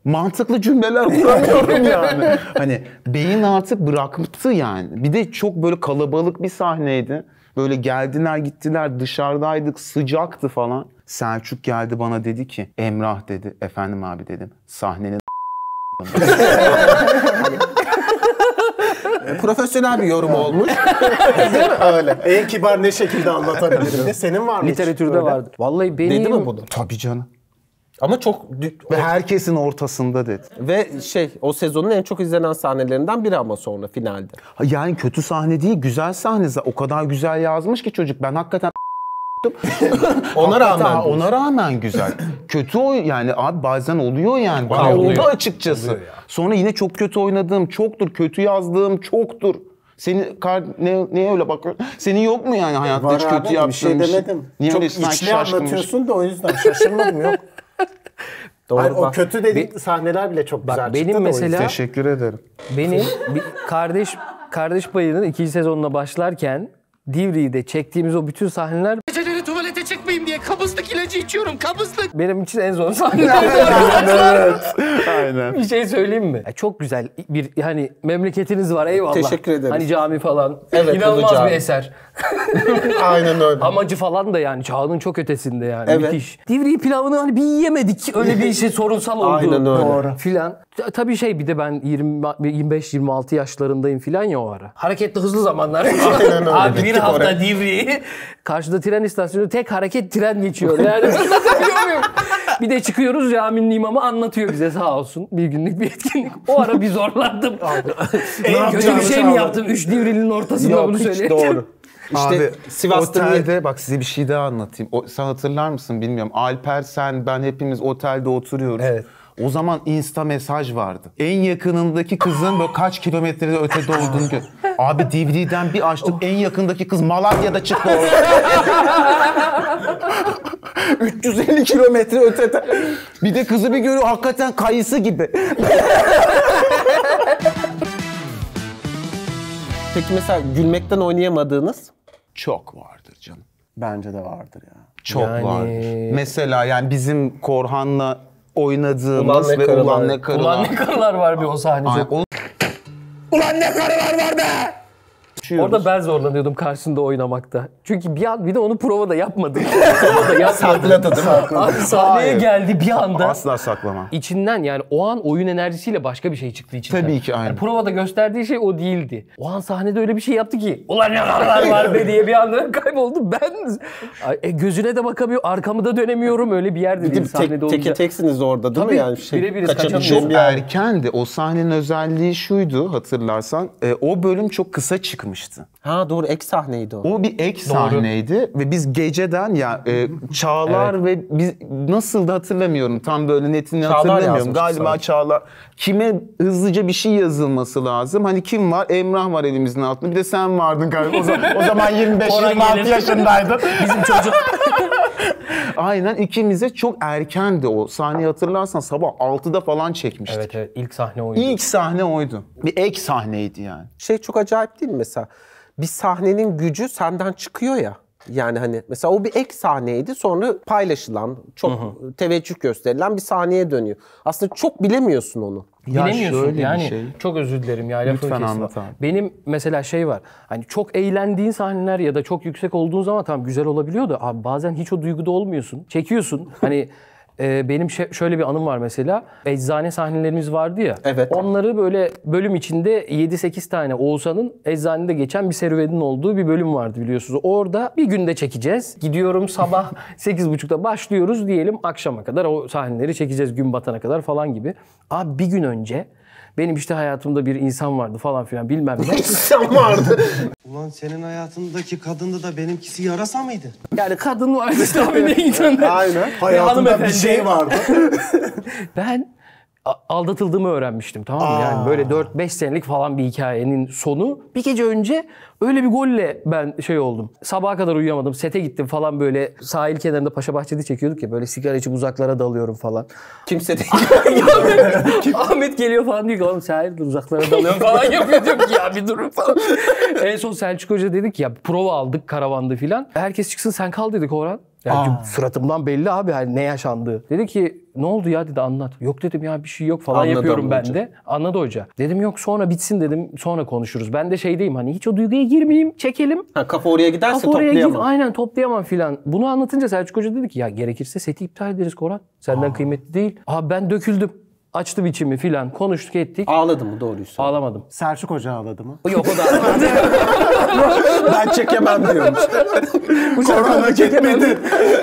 mantıklı cümleler kuramıyorum yani. Hani beyin artık bıraktı yani. Bir de çok böyle kalabalık bir sahneydi. Böyle geldiler gittiler, dışarıdaydık, sıcaktı falan. Selçuk geldi bana dedi ki Emrah dedi. Efendim abi dedim. Sahnenin profesyonel bir yorum olmuş. Değil mi? Öyle. En kibar ne şekilde anlatabilirim? Senin var mı? Literatürde vardı. Vallahi benim... Dedi mi bunu? Tabii canım. Ama çok... Ve herkesin ortasında dedi. Ve şey, o sezonun en çok izlenen sahnelerinden biri ama sonra finalde. Yani kötü sahne değil, güzel sahne. O kadar güzel yazmış ki çocuk. Ben hakikaten... ona rağmen ona rağmen güzel. Kötü oy yani abi bazen oluyor yani. Bana oldu açıkçası. Ya. Sonra yine çok kötü oynadığım çoktur, kötü yazdığım çoktur. Senin kar ne neye öyle bakıyorsun? Senin yok mu yani hayatta var hiç kötü yaptığın bir şey demedim. Niye çok içli anlatıyorsun da o yüzden şaşırmadım yok. Doğru. Hayır, o kötü dediğin sahneler bile çok bak, güzel benim çıktı mesela. Teşekkür ederim. Benim kardeş kardeş Payı'nın ikinci sezonuna başlarken Divriği'de çektiğimiz o bütün sahneler... Geceleri tuvalete çıkmayayım diye kabızlık ilacı içiyorum, kabızlık! Benim için en zor sahneler. Evet, aynen. Bir şey söyleyeyim mi? Ya çok güzel bir, hani memleketiniz var eyvallah. Teşekkür ederim. Hani cami falan. Evet, İnanılmaz bir eser. Aynen öyle. Amacı falan da yani çağının çok ötesinde yani. Evet. Müthiş. Divriği pilavını hani bir yiyemedik. Öyle bir şey sorunsal oldu. Aynen öyle. Doğru. Filan. Tabii şey bir de ben yirmi beş yirmi altı yaşlarındayım filan ya o ara. Hareketli hızlı zamanlar. Aynen öyle. Abi bir hafta Divriği. Karşıda tren istasyonu tek hareket tren geçiyor. Yani bir de çıkıyoruz caminin imamı anlatıyor bize sağ olsun. Bir günlük bir etkinlik. O ara bir zorlandım. En kötü bir şey mi yaptım? Üç Divriğinin ortasında yok, bunu söyleyeyim. Doğru. İşte abi Sivas'ta otelde niye? Bak size bir şey daha anlatayım. O, sen hatırlar mısın bilmiyorum. Alper, sen, ben hepimiz otelde oturuyoruz. Evet. O zaman insta mesaj vardı. En yakınındaki kızın böyle kaç kilometrede ötede olduğunu gör. Abi D V D'den bir açtım. En yakındaki kız Malatya'da çıktı orada. üç yüz elli kilometre ötede. Bir de kızı bir görüyor hakikaten kayısı gibi. Peki mesela gülmekten oynayamadığınız? Çok vardır canım. Bence de vardır ya. Çok yani... vardır. Mesela yani bizim Korhan'la oynadığımız ulan ve karılar. Ulan ne karılar. Ulan ne karılar var bir o sahnede. Ulan ne karılar var be! Orada ben zorlanıyordum karşısında oynamakta. Çünkü bir an bir de onu provada yapmadık. Provada yapmadık. Sahneye geldi bir anda. Asla saklama. İçinden yani o an oyun enerjisiyle başka bir şey çıktı içinden. Tabii ki aynı. Yani provada gösterdiği şey o değildi. O an sahnede öyle bir şey yaptı ki ulan ne kadar var be diye bir anda kayboldu. Ben e, gözüne de bakamıyorum, arkamı da dönemiyorum öyle bir yerde değil sahnede olunca. Teki teksiniz orada değil mi yani? Birebiriz kaçamıyoruz. Erkendi. O sahnenin özelliği şuydu hatırlarsan. E, o bölüm çok kısa çıkmış. Ha doğru, ek sahneydi o. O bir ek sahneydi ve biz geceden ya e, Çağlar evet. Ve biz nasıl da hatırlamıyorum tam böyle netini Çağlar hatırlamıyorum. Galiba sana. Çağlar kime hızlıca bir şey yazılması lazım. Hani kim var? Emrah var elimizin altında. Bir de sen vardın galiba. O zaman, o zaman yirmi beş yirmi altı yaşındaydın. Bizim çocuk. Aynen ikimize çok erkendi o. Sahneyi hatırlarsan sabah altıda falan çekmiştik. Evet evet ilk sahne oydu. İlk sahne oydu. Bir ek sahneydi yani. Şey çok acayip değil mi mesela? Bir sahnenin gücü senden çıkıyor ya. Yani hani mesela o bir ek sahneydi, sonra paylaşılan, çok hı hı. teveccüh gösterilen bir sahneye dönüyor. Aslında çok bilemiyorsun onu. Ya bilemiyorsun yani. Şey. Çok özür dilerim ya. Lütfen anlat abi. Benim mesela şey var, hani çok eğlendiğin sahneler ya da çok yüksek olduğun zaman tamam güzel olabiliyor da abi bazen hiç o duyguda olmuyorsun. Çekiyorsun hani... Benim şöyle bir anım var mesela. Eczane sahnelerimiz vardı ya. Evet. Onları böyle bölüm içinde yedi sekiz tane Oğuzhan'ın eczanede geçen bir serüvenin olduğu bir bölüm vardı biliyorsunuz. Orada bir günde çekeceğiz. Gidiyorum sabah sekiz buçukta başlıyoruz diyelim. Akşama kadar o sahneleri çekeceğiz, gün batana kadar falan gibi. Abi bir gün önce benim işte hayatımda bir insan vardı falan filan bilmem ne. İnsan vardı. Ulan senin hayatındaki kadında da benimkisi yarasa mıydı? Yani kadın vardı işte abi, ne insanlar. Aynen. Hayatımda bir şey vardı. Ben aldatıldığımı öğrenmiştim, tamam mı? Aa. Yani böyle dört beş senelik falan bir hikayenin sonu. Bir gece önce öyle bir golle ben şey oldum. Sabaha kadar uyuyamadım, sete gittim falan böyle. Sahil kenarında Paşabahçe'de çekiyorduk ya, böyle sigara içip uzaklara dalıyorum falan. Kimse değil. Ahmet geliyor falan diyor ki oğlum sahil dur uzaklara dalıyorum falan yapıyor. Diyor ki ya bir durun falan. En son Selçuk Hoca dedik ya prova aldık karavanda filan. Herkes çıksın sen kal dedik Korhan. Yani suratımdan belli abi hani ne yaşandı. Dedi ki ne oldu ya dedi anlat. Yok dedim ya bir şey yok falan anladım yapıyorum ben de. Anladı hoca. Dedim yok sonra bitsin dedim sonra konuşuruz. Ben de şeydeyim hani hiç o duyguya girmeyeyim çekelim. Ha, kafa oraya giderse kafa oraya toplayamam. Gir, aynen toplayamam filan. Bunu anlatınca Selçuk Hoca dedi ki ya gerekirse seti iptal ederiz Korhan. Senden Aa. kıymetli değil. Abi ben döküldüm. Açtım içimi filan konuştuk ettik. Ağladı mı doğruysa? Ağlamadım. Selçuk Hoca ağladı mı? Yok o da ağlamadı. Ben çekemem diyormuş. Korona gitmedi.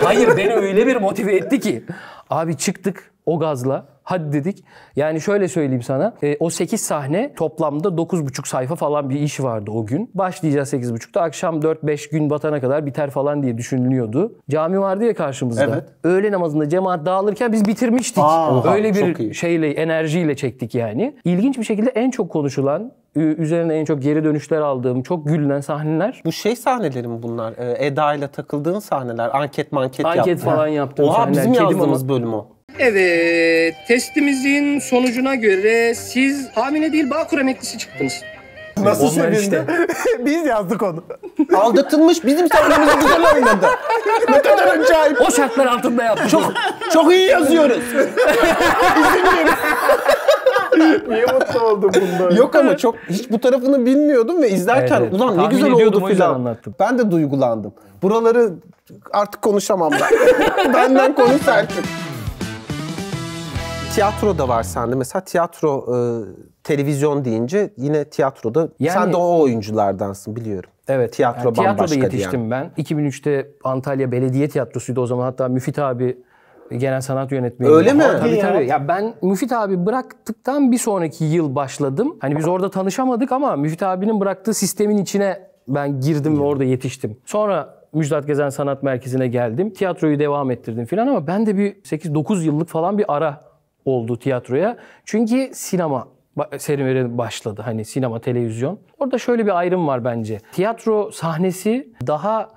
Hayır beni öyle bir motive etti ki. Abi çıktık o gazla. Hadi dedik. Yani şöyle söyleyeyim sana. E, o sekiz sahne toplamda dokuz buçuk sayfa falan bir iş vardı o gün. Başlayacağız sekiz buçukta. Akşam dört beş gün batana kadar biter falan diye düşünülüyordu. Cami vardı ya karşımızda. Evet. Öğle namazında cemaat dağılırken biz bitirmiştik. Aa, öyle bir şeyle, enerjiyle çektik yani. İlginç bir şekilde en çok konuşulan, üzerine en çok geri dönüşler aldığım, çok gülünen sahneler. Bu şey sahneleri mi bunlar? Eda ile takıldığın sahneler. Anket manket yaptım. Anket falan yaptığım sahneler. Oha bizim yazdığımız bölüm o. Evet, testimizin sonucuna göre siz hamile değil Bağkur emeklisi çıktınız. Nasıl sevindi? Işte. Biz yazdık onu. Aldatılmış bizim sahnemizi güzel oynadı. Ne kadar acayip. O şartlar altında yaptık. Çok, çok iyi yazıyoruz. Niye mutlu oldum bundan? Yok ama çok hiç bu tarafını bilmiyordum ve izlerken evet, evet. ulan ne güzel oldu filan. Ben de duygulandım. Buraları artık konuşamam ben. Benden konuş artık. Tiyatro da var sende. Mesela tiyatro, e, televizyon deyince yine tiyatroda. Yani, sen de o oyunculardansın biliyorum. Evet. Tiyatro yani, bambaşka tiyatroda yetiştim yani. Ben. iki bin üçte Antalya Belediye Tiyatrosu'ydu o zaman. Hatta Müfit abi genel sanat yönetmeni. Öyle mi? Tabii ya. Tabii. Ya ben Müfit abi bıraktıktan bir sonraki yıl başladım. Hani biz orada tanışamadık ama Müfit abinin bıraktığı sistemin içine ben girdim ve orada yetiştim. Sonra... Müjdat Gezen Sanat Merkezi'ne geldim. Tiyatroyu devam ettirdim filan ama ben de bir sekiz dokuz yıllık falan bir ara oldu tiyatroya. Çünkü sinema serüveni başladı. Hani sinema, televizyon. Orada şöyle bir ayrım var bence. Tiyatro sahnesi daha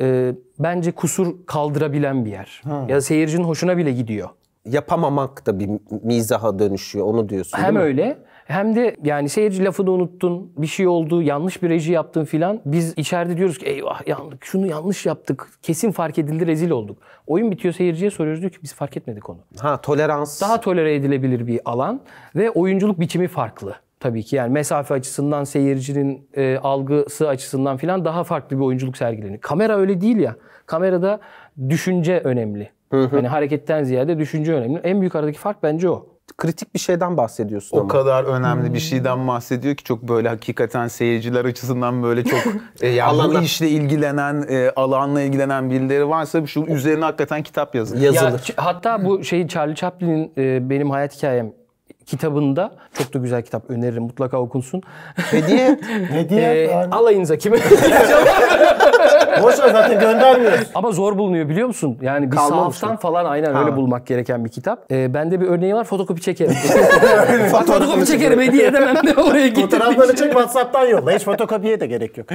e, bence kusur kaldırabilen bir yer. Ha. Ya seyircinin hoşuna bile gidiyor. Yapamamak da bir mizaha dönüşüyor. Onu diyorsun değil mi? Hem öyle. Hem de yani seyirci lafını unuttun, bir şey oldu, yanlış bir reji yaptın filan. Biz içeride diyoruz ki eyvah yandık, şunu yanlış yaptık, kesin fark edildi, rezil olduk. Oyun bitiyor, seyirciye soruyoruz diyor ki biz fark etmedik onu. Ha, tolerans. Daha tolere edilebilir bir alan ve oyunculuk biçimi farklı tabii ki. Yani mesafe açısından, seyircinin e, algısı açısından filan daha farklı bir oyunculuk sergileniyor. Kamera öyle değil ya, kamerada düşünce önemli. Hı hı. Yani hareketten ziyade düşünce önemli. En büyük aradaki fark bence o. Kritik bir şeyden bahsediyorsun o ama. O kadar önemli hmm. bir şeyden bahsediyor ki çok böyle hakikaten seyirciler açısından böyle çok e, yani işle ilgilenen, e, alanla ilgilenen birileri varsa şu üzerine hakikaten kitap yazılır. Yazılır. Ya, hatta bu şey Charlie Chaplin'in e, Benim Hayat Hikayem kitabında, çok da güzel kitap, öneririm mutlaka okunsun. Hediye. Hediye. E, alayınıza kime? Boş ver zaten göndermiyoruz. Ama zor bulunuyor biliyor musun? Yani bir sahaftan falan aynen ha. öyle bulmak gereken bir kitap. Ee, bende bir örneği var, fotokopi çekerim. Fotokopi çekerim, hediye edemem de oraya gittim. Fotoğrafları çek WhatsApp'tan yolla. Hiç fotokopiye de gerek yok.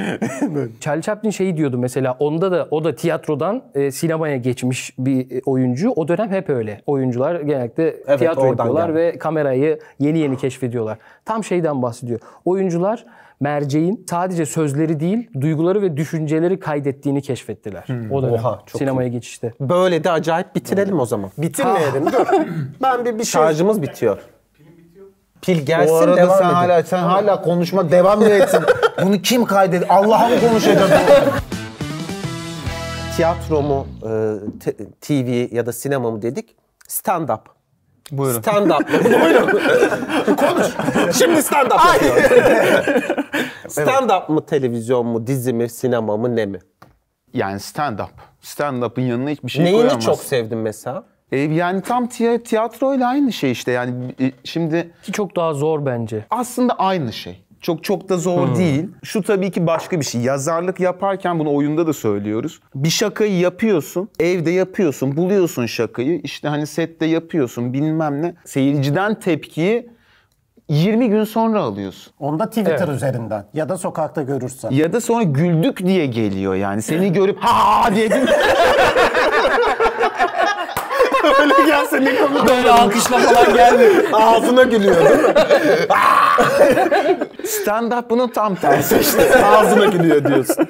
Charlie Chaplin şeyi diyordu mesela, onda da o da tiyatrodan e, sinemaya geçmiş bir oyuncu. O dönem hep öyle. Oyuncular genellikle evet, tiyatro yapıyorlar yani. Ve kamerayı yeni yeni keşfediyorlar. Tam şeyden bahsediyor. Oyuncular merceğin sadece sözleri değil, duyguları ve düşünceleri kaydettiğini keşfettiler. Hmm. O da Oha, çok sinemaya iyi. geçişte. Böyle de acayip bitirelim Böyle. o zaman. Bitirmeyelim. Dur. Ben bir bir şey... Şarjımız bitiyor. Pil gelsin, devam edin. Bu arada sen hala, sen hala konuşma devam etsin. Bunu kim kaydetti? Allah'a mı konuşacağız? Tiyatro mu, e, T V ya da sinema mı dedik? Stand-up. Buyurun. Stand-up. Buyurun. Konuş. Şimdi stand-up yapıyor. Stand-up mı, televizyon mu, dizi mi, sinema mı, ne mi? Yani stand-up. Stand-up'ın yanına hiçbir şey koyamazsın. Neyini çok sevdin mesela? Yani tam tiyatroyla aynı şey işte yani şimdi... Ki çok daha zor bence. Aslında aynı şey. Çok çok da zor hmm. değil. Şu tabii ki başka bir şey. Yazarlık yaparken bunu oyunda da söylüyoruz. Bir şakayı yapıyorsun, evde yapıyorsun, buluyorsun şakayı. İşte hani sette yapıyorsun bilmem ne. Seyirciden tepkiyi yirmi gün sonra alıyorsun. Onu da Twitter evet. üzerinden ya da sokakta görürsen. Ya da sonra güldük diye geliyor yani. Seni görüp ha diye dedim. Öyle gelse ne komik. Böyle alkışla falan geldi. Ağzına gülüyor değil mi? Stand-up bunun tam tersi işte. Ağzına gülüyor diyorsun.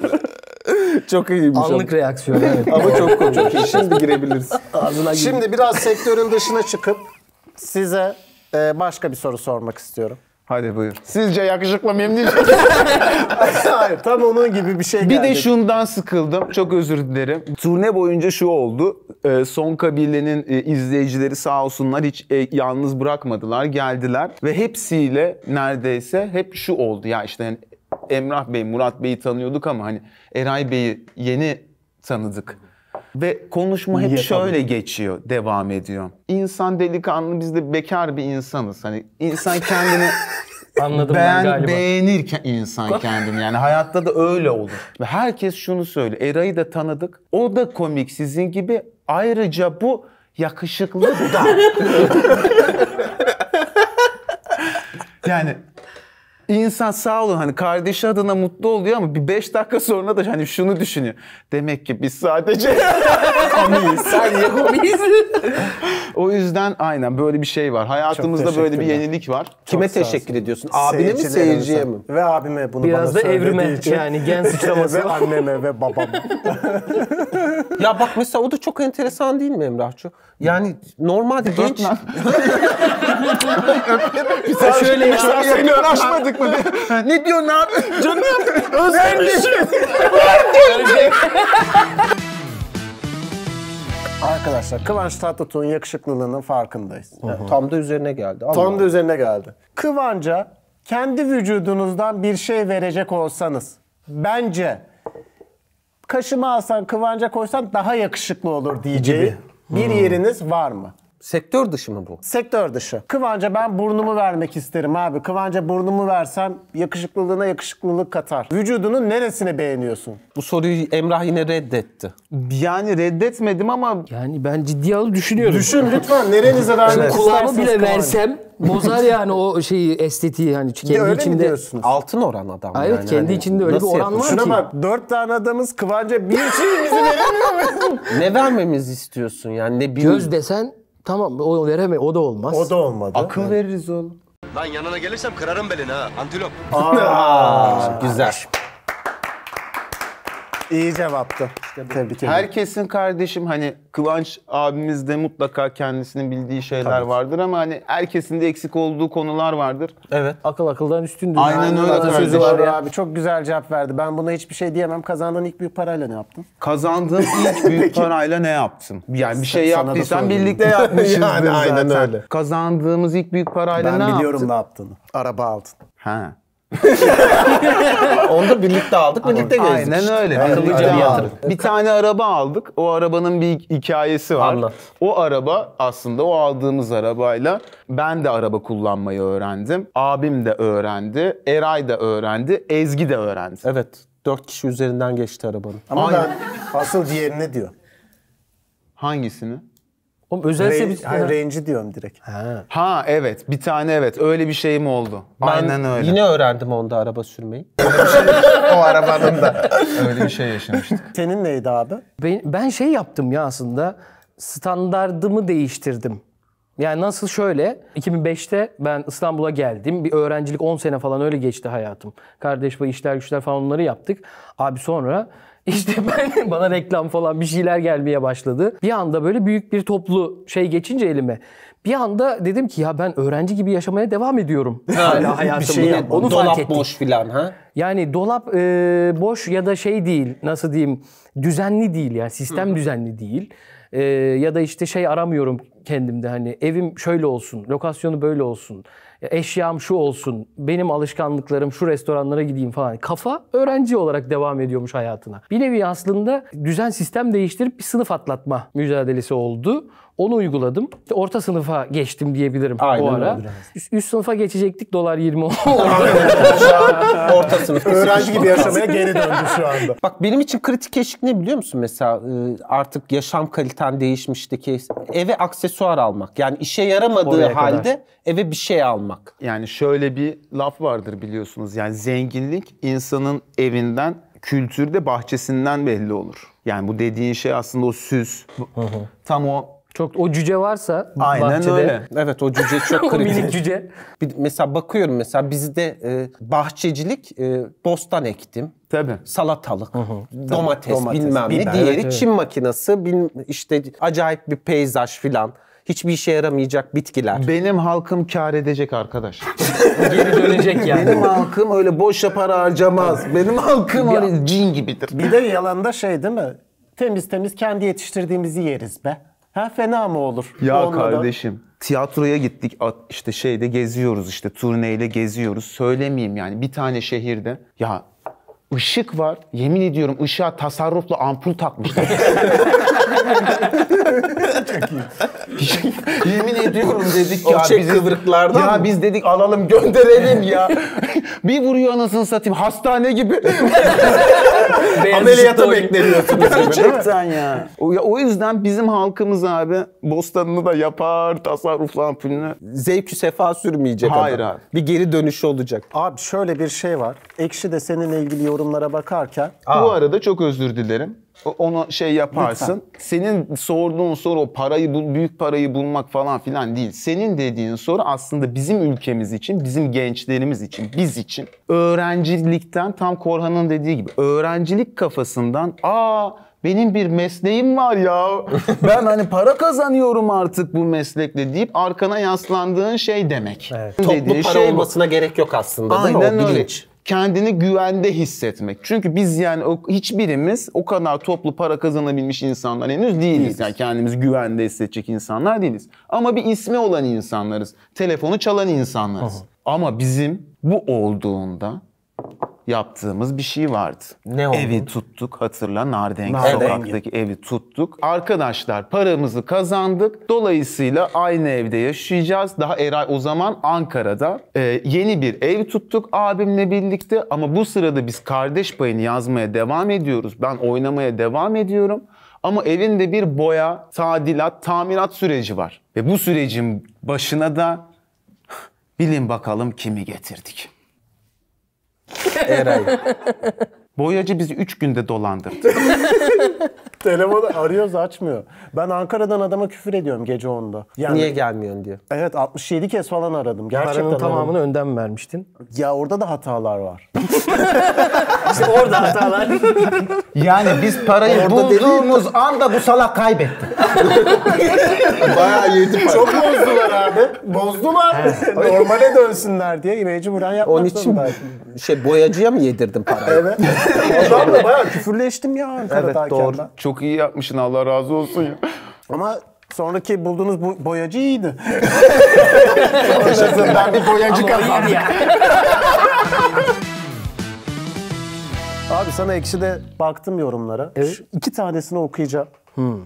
Çok iyiymiş. Anlık reaksiyon evet. Ama çok komik. Çok iyi. Şimdi girebiliriz. Ağzına Şimdi gülüyor. Biraz sektörün dışına çıkıp size başka bir soru sormak istiyorum. Hadi buyur. Sizce yakışıklı memnun musunuz? Hayır, tam onun gibi bir şey geldi. Bir de şundan sıkıldım. Çok özür dilerim. Turne boyunca şu oldu. Son Kabile'nin izleyicileri sağ olsunlar hiç yalnız bırakmadılar. Geldiler ve hepsiyle neredeyse hep şu oldu. Ya işte yani Emrah Bey, Murat Bey'i tanıyorduk ama hani Eray Bey'i yeni tanıdık. Ve konuşma hep şöyle geçiyor, devam ediyor. İnsan delikanlı, biz de bekar bir insanız. Hani insan kendini anladım ben galiba. Beğenirken insan kendini yani hayatta da öyle olur. Ve herkes şunu söylüyor. Eray'ı da tanıdık. O da komik sizin gibi. Ayrıca bu yakışıklı da. Yani İnsan sağ olun hani kardeşi adına mutlu oluyor ama bir beş dakika sonra da hani şunu düşünüyor. Demek ki biz sadece hobiyiz. Sadece hobiyiz. O yüzden aynen böyle bir şey var. Hayatımızda böyle bir yenilik var. Çok Kime teşekkür ediyorsun? Abine mi, seyirciye mi? Ve abime bunu Biraz bana söylediği evrime, için. Biraz da evrime yani gen sıçraması. Ve anneme ve babama. Ya bak mesela o da çok enteresan değil mi Emrahçı? Yani normalde genç... Bize şöyle yaşlar seni uğraşmadık. Ne diyor, ne yapıyorsun? Canım özlemişim. Arkadaşlar Kıvanç Tatlıtuğ'un yakışıklılığının farkındayız. Hı hı. Tam da üzerine geldi. Tam Allah. da üzerine geldi. Kıvanç'a kendi vücudunuzdan bir şey verecek olsanız bence kaşıma alsan Kıvanç'a koysan daha yakışıklı olur diyeceği bir yeriniz var mı? Sektör dışı mı bu? Sektör dışı. Kıvanç'a ben burnumu vermek isterim abi. Kıvanç'a burnumu versem yakışıklılığına yakışıklılık katar. Vücudunun neresini beğeniyorsun? Bu soruyu Emrah yine reddetti. Yani reddetmedim ama... Yani ben ciddiye alıp düşünüyorum. Düşün lütfen. Nerenize vermek kulağımı bile versem bozar yani o şeyi, estetiği. Hani kendi de öyle içinde... mi diyorsunuz? Altın oran adam. Evet yani. Kendi yani içinde öyle bir oran yapıyorsun? var Şuna ki. Şuna bak, dört tane adamız Kıvanç'a bir şeyimizi veremiyor mu? Ne vermemizi istiyorsun yani? Ne bir... Göz desen... Tamam, o vereme, o da olmaz. O da olmadı. Akıl yani. Veririz oğlum. Lan yanına gelirsem kırarım belini ha, antilop. Aa, güzel. İyi cevaptı. İşte tebrik ederim. Herkesin kardeşim hani Kıvanç abimiz de mutlaka kendisinin bildiği şeyler Tabii. vardır ama hani herkesin de eksik olduğu konular vardır. Evet. Akıl akıldan üstündür. Aynen, Aynen öyle. Akıl sözü var ya. Abi çok güzel cevap verdi. Ben buna hiçbir şey diyemem. Kazandığın ilk büyük parayla ne yaptın? Kazandığım ilk büyük parayla ne yaptım? Yani bir şey yaptıysan birlikte yapmışızdır yani, aynen zaten. öyle. Kazandığımız ilk büyük parayla ben ne yaptın? Ben biliyorum ne yaptığını. Araba aldın. Ha. Onu da birlikte aldık, birlikte gezdik. Aynen işte. öyle. Yani bir, bir, bir tane araba aldık. O arabanın bir hikayesi var. Anlat. O araba aslında o aldığımız arabayla ben de araba kullanmayı öğrendim. Abim de öğrendi. Eray da öğrendi. Ezgi de öğrendi. Evet. Dört kişi üzerinden geçti arabanın. Ama Aynen. ben asıl diğerini diyor. Hangisini? Oğlum özelse Re bir... Hayır, range'i diyorum direkt. Ha. ha evet, bir tane evet. Öyle bir şeyim oldu. Ben Aynen öyle. yine öğrendim onda araba sürmeyi. O arabanın da. Öyle bir şey yaşamıştık. Senin neydi abi? Ben, ben şey yaptım ya aslında. Standardımı değiştirdim. Yani nasıl şöyle, iki bin beşte ben İstanbul'a geldim. Bir öğrencilik on sene falan öyle geçti hayatım. Kardeş Payı, İşler Güçler falan onları yaptık. Abi sonra işte ben, bana reklam falan bir şeyler gelmeye başladı. Bir anda böyle büyük bir toplu şey geçince elime. Bir anda dedim ki ya ben öğrenci gibi yaşamaya devam ediyorum. Hala hayatımda. Şey onu dolap fark ettim. Boş filan ha? Yani dolap e, boş ya da şey değil, nasıl diyeyim, düzenli değil yani, sistem Hı-hı. düzenli değil. E, ya da işte şey aramıyorum kendimde, hani evim şöyle olsun, lokasyonu böyle olsun, eşyam şu olsun, benim alışkanlıklarım şu, restoranlara gideyim falan. Kafa öğrenci olarak devam ediyormuş hayatına. Bir nevi aslında düzen, sistem değiştirip bir sınıf atlatma mücadelesi oldu. Onu uyguladım. İşte orta sınıfa geçtim diyebilirim Aynen bu ara. Üst, üst sınıfa geçecektik, dolar yirmi oldu. Orta sınıf. Öğrenci gibi yaşamaya geri döndü şu anda. Bak benim için kritik eşik ne biliyor musun mesela? Artık yaşam kaliten değişmişteki eve aksesuar almak. Yani işe yaramadığı Oraya halde kadar. eve bir şey almak. Yani şöyle bir laf vardır biliyorsunuz. Yani zenginlik insanın evinden, kültürde bahçesinden belli olur. Yani bu dediğin şey aslında o süs. Tam o Çok o cüce varsa Aynen bahçede. öyle. Evet o cüce çok kritik. O minik cüce. Bir, mesela bakıyorum mesela bizde e, bahçecilik, e, bostan ektim. Tabii. Salatalık, hı hı. Domates, domates bilmem ne. Diğeri evet, evet. Çin makinası, bil, işte acayip bir peyzaj filan. Hiçbir işe yaramayacak bitkiler. Benim halkım kâr edecek arkadaş. Geri dönecek yani. Benim halkım öyle boşa para harcamaz. Benim halkım öyle cin gibidir. Bir de yalanda şey değil mi? Temiz temiz kendi yetiştirdiğimizi yeriz be. Ha fena mı olur? Ya Ondan. kardeşim tiyatroya gittik, işte şeyde geziyoruz, işte turneyle geziyoruz. Söylemeyeyim yani, bir tane şehirde ya ışık var, yemin ediyorum ışığa tasarruflu ampul takmışlar. Yemin ediyorum dedik ki ya, ya biz dedik alalım gönderelim ya. Bir vuruyor anasını satayım hastane gibi. Ameliyata bekleniyorsunuz. Gerçekten ya. O, ya. O yüzden bizim halkımız abi bostanını da yapar, tasarruflu ampulünü. Zevki sefa sürmeyecek. Hayır adam. abi. Bir geri dönüşü olacak. Abi şöyle bir şey var. Ekşi de seninle ilgili yorumlara bakarken. Aa. Bu arada çok özür dilerim. Onu şey yaparsın. Lütfen. Senin sorduğun soru o parayı, büyük parayı bulmak falan filan değil. Senin dediğin soru aslında bizim ülkemiz için, bizim gençlerimiz için, biz için. Öğrencilikten, tam Korhan'ın dediği gibi, öğrencilik kafasından aa benim bir mesleğim var ya, ben hani para kazanıyorum artık bu meslekle deyip arkana yaslandığın şey demek. Evet. Toplu para şey olmasına bu. gerek yok aslında. Aynen değil mi? O öyle. Bilinç. Kendini güvende hissetmek. Çünkü biz yani o, hiçbirimiz o kadar toplu para kazanabilmiş insanlar henüz değiliz. Yani kendimizi güvende hissedecek insanlar değiliz. Ama bir ismi olan insanlarız. Telefonu çalan insanlarız. Aha. Ama bizim bu olduğunda yaptığımız bir şey vardı. Ne oldu? Evi tuttuk, hatırla, Nardeng sokaktaki evi tuttuk. Arkadaşlar paramızı kazandık. Dolayısıyla aynı evde yaşayacağız. Daha Eray o zaman Ankara'da e, yeni bir ev tuttuk abimle birlikte. Ama bu sırada biz Kardeş Payı'nı yazmaya devam ediyoruz. Ben oynamaya devam ediyorum. Ama evinde bir boya, tadilat, tamirat süreci var. Ve bu sürecin başına da bilin bakalım kimi getirdik. Eray. Boyacı bizi üç günde dolandırdı. Telefonu arıyoruz, açmıyor. Ben Ankara'dan adama küfür ediyorum gece onda. Yani, niye gelmiyorsun diye. Evet, altmış yedi kez falan aradım. Gerçekten Paranın tamamını aradım. önden mi vermiştin? Ya orada da hatalar var. İşte orada hatalar. Yani biz parayı orada bulduğumuz değil. anda bu salak kaybetti. Bayağı yedi para. Çok bozdular abi. Bozdular. Normale dönsünler diye mecburen yapmak Onun için şey boyacıya mı yedirdim parayı? Evet. Ondan da bayağı küfürleştim ya Ankara'dayken. Evet doğru. Ben. Çok iyi yapmışsın, Allah razı olsun ya. Ama sonraki bulduğunuz bu boyacı iyiydi. Ben bir boyacı kazandım. Abi sana Ekşi'de baktım yorumlara. Evet. Şu iki tanesini okuyacağım. Hmm.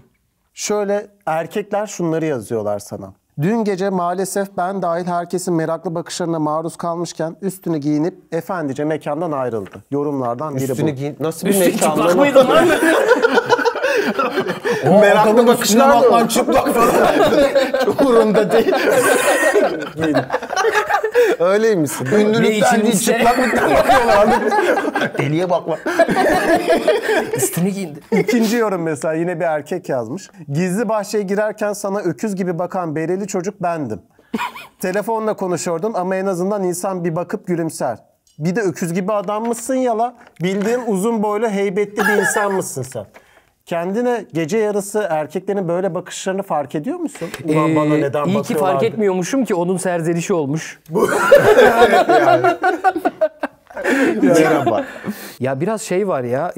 Şöyle erkekler şunları yazıyorlar sana. Dün gece maalesef ben dahil herkesin meraklı bakışlarına maruz kalmışken üstünü giyinip efendice mekandan ayrıldı. Yorumlardan biri bu. Üstünü giyin... Nasıl bir mekandan? Çıplak mıydın lan? Meraklı bakışına bak lan çıplak falan. Çok umurunda değil. Öyleymişsin. Ünlülükten değil, çıplaklıktan bakıyorlar. Deliye bakma. Üstünü giyindi. İkinci yorum mesela, yine bir erkek yazmış. Gizli bahçeye girerken sana öküz gibi bakan bereli çocuk bendim. Telefonla konuşurdun ama en azından insan bir bakıp gülümser. Bir de öküz gibi adam mısın yala? Bildiğin uzun boylu heybetli bir insan mısın sen? Kendine gece yarısı erkeklerin böyle bakışlarını fark ediyor musun? Ulan ee, bana neden iyi ki fark etmiyormuşum ki onun serzenişi olmuş. Evet yani. Ya, ya biraz şey var ya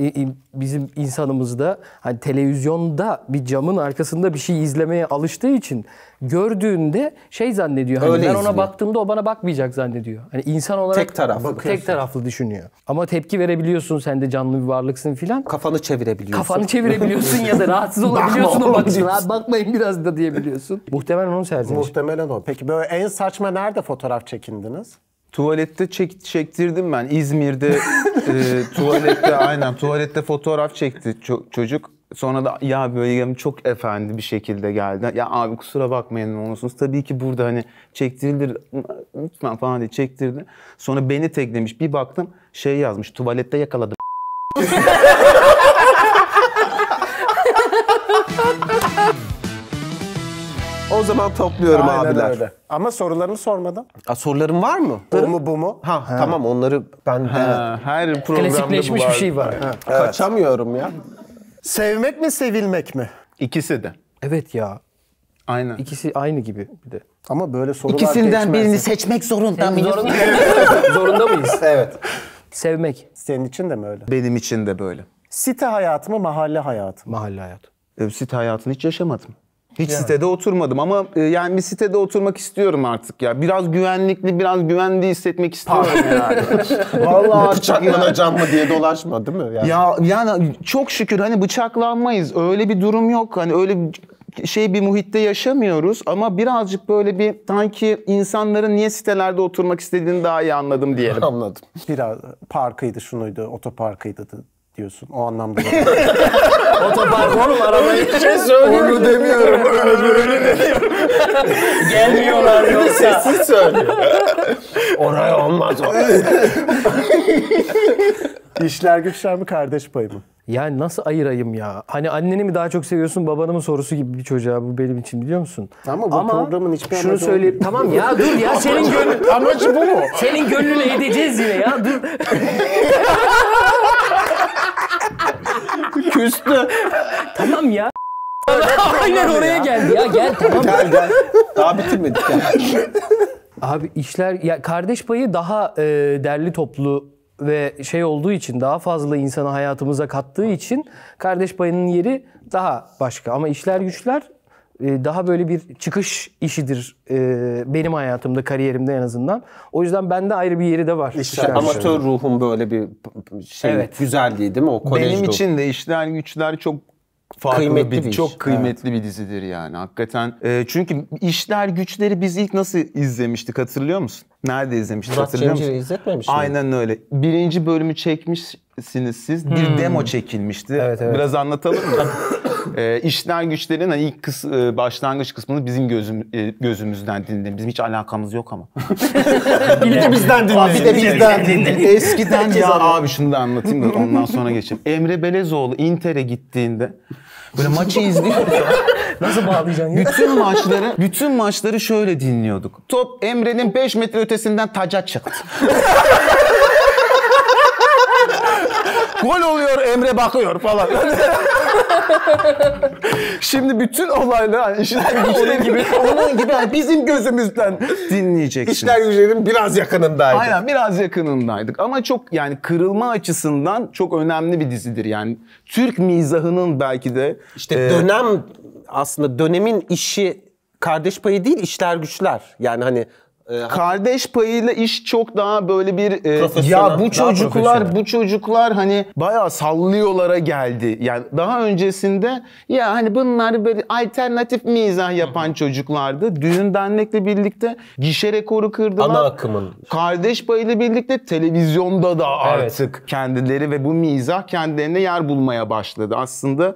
bizim insanımızda, hani televizyonda bir camın arkasında bir şey izlemeye alıştığı için gördüğünde şey zannediyor. Hani ben izliyor. Ona baktığımda o bana bakmayacak zannediyor. Hani insan olarak tek taraflı, tek taraflı düşünüyor. Ama tepki verebiliyorsun, sen de canlı bir varlıksın filan. Kafanı çevirebiliyorsun. Kafanı çevirebiliyorsun ya da rahatsız olabiliyorsun. Bakma, o bakışına bakmayın biraz da diyebiliyorsun. Muhtemelen onu serzenmiş. Muhtemelen o. Peki böyle en saçma nerede fotoğraf çekindiniz? Tuvalette çek, çektirdim ben. İzmir'de e, tuvalette aynen tuvalette fotoğraf çekti ço çocuk. Sonra da ya bölgem çok efendi bir şekilde geldi. Ya abi kusura bakmayın ne olursunuz. Tabii ki burada hani çektirilir lütfen falan diye çektirdi. Sonra beni teklemiş. Bir baktım şey yazmış. Tuvalette yakaladım. O zaman topluyorum aynen abiler. Öyle. Ama sorularını sormadan. A, sorularım var mı? O mu bu mu? Ha, ha. Tamam onları ben de... Ha, her programda klasikleşmiş bir şey var. Ha. Evet. Kaçamıyorum ya. Sevmek mi sevilmek mi? İkisi de. Evet ya. Aynen. İkisi aynı gibi bir de. Ama böyle sorular İkisinden birini seçmek zorunda mıyız? Zorunda, zorunda mıyız? Evet. Sevmek. Senin için de mi öyle? Benim için de böyle. Site hayatı mı mahalle hayatı mı? Mahalle hayatı. E, site hayatını hiç yaşamadım. Hiç yani. Sitede oturmadım ama yani bir sitede oturmak istiyorum artık ya. Biraz güvenlikli, biraz güvenli hissetmek istiyorum yani. Vallahi bıçaklanacağım yani. Mı diye dolaşma değil mi? Yani. Ya yani çok şükür hani bıçaklanmayız. Öyle bir durum yok. Hani öyle şey bir muhitte yaşamıyoruz ama birazcık böyle bir sanki insanların niye sitelerde oturmak istediğini daha iyi anladım diyelim. Anladım. Biraz parkıydı, şunuydu, otoparkıydı diyorsun. O anlamda. Otopark oğlum arabayı hiç söylüyorum. Onu demiyorum. Öyle böyle demiyorum. Gelmiyorlar yoksa. Sessiz söylüyor. Oraya olmaz o. İşler güçler mi kardeş payı mı? Yani nasıl ayırayım ya? Hani anneni mi daha çok seviyorsun babanı mı sorusu gibi bir çocuğa bu benim için biliyor musun? Ama bu ama programın hiçbir amacı şunu söyleyeyim. Tamam ya dur ya senin gönlün. Amacı bu mu? Senin gönlünü edeceğiz yine ya dur. Küstü. Tamam ya. Aynen oraya geldi ya. Gel tamam. Gel gel. Daha bitirmedik ya. Abi işler... Ya kardeş payı daha e, derli toplu ve şey olduğu için, daha fazla insanı hayatımıza kattığı için kardeş payının yeri daha başka. Ama işler güçler e, daha böyle bir çıkış işidir e, benim hayatımda, kariyerimde en azından. O yüzden bende ayrı bir yeri de var. İşler, işler amatör ruhum böyle bir şey evet. Güzelliği değil mi? O kolej benim ruh. için de işler güçler çok farklı, kıymetli bir çok iş. kıymetli evet. bir dizidir yani hakikaten. E, çünkü işler güçleri biz ilk nasıl izlemiştik hatırlıyor musun? Nerede izlemiştik Murat hatırlıyor Cemcir'i musun? izletmemiş Aynen mi? öyle. Birinci bölümü çekmişsiniz siz. Hmm. Bir demo çekilmişti. Evet, evet. Biraz anlatalım mı? e, işler güçlerin hani ilk kıs başlangıç kısmını bizim gözüm e, gözümüzden dinleyelim. Bizim hiç alakamız yok ama. Bir de bizden dinleyelim. Bir de bizden dinleyelim. Eskiden ya abi şunu da anlatayım da ondan sonra geçeyim. Emre Belezoğlu Inter'e gittiğinde böyle maçı izliyoruz ya. Nasıl bağlayacaksın ya? Bütün maçları, bütün maçları şöyle dinliyorduk. Top Emre'nin beş metre ötesinden taca çıktı. Gol oluyor, Emre bakıyor falan. Şimdi bütün olaylar işler güçleri gibi, onun gibi bizim gözümüzden dinleyeceksiniz. İşler güçlerin biraz yakınındaydık. Aynen biraz yakınındaydık ama çok yani kırılma açısından çok önemli bir dizidir. Yani Türk mizahının belki de... işte e, dönem aslında dönemin işi kardeş payı değil işler güçler. Yani hani... Kardeş payıyla iş çok daha böyle bir e, ya bu çocuklar bu çocuklar hani bayağı sallıyorlara geldi. Yani daha öncesinde ya hani bunlar böyle alternatif mizah yapan çocuklardı. Düğün dernekle birlikte gişe rekoru kırdılar. Ana akımın. Kardeş payıyla birlikte televizyonda da artık evet. kendileri ve bu mizah kendilerine yer bulmaya başladı. Aslında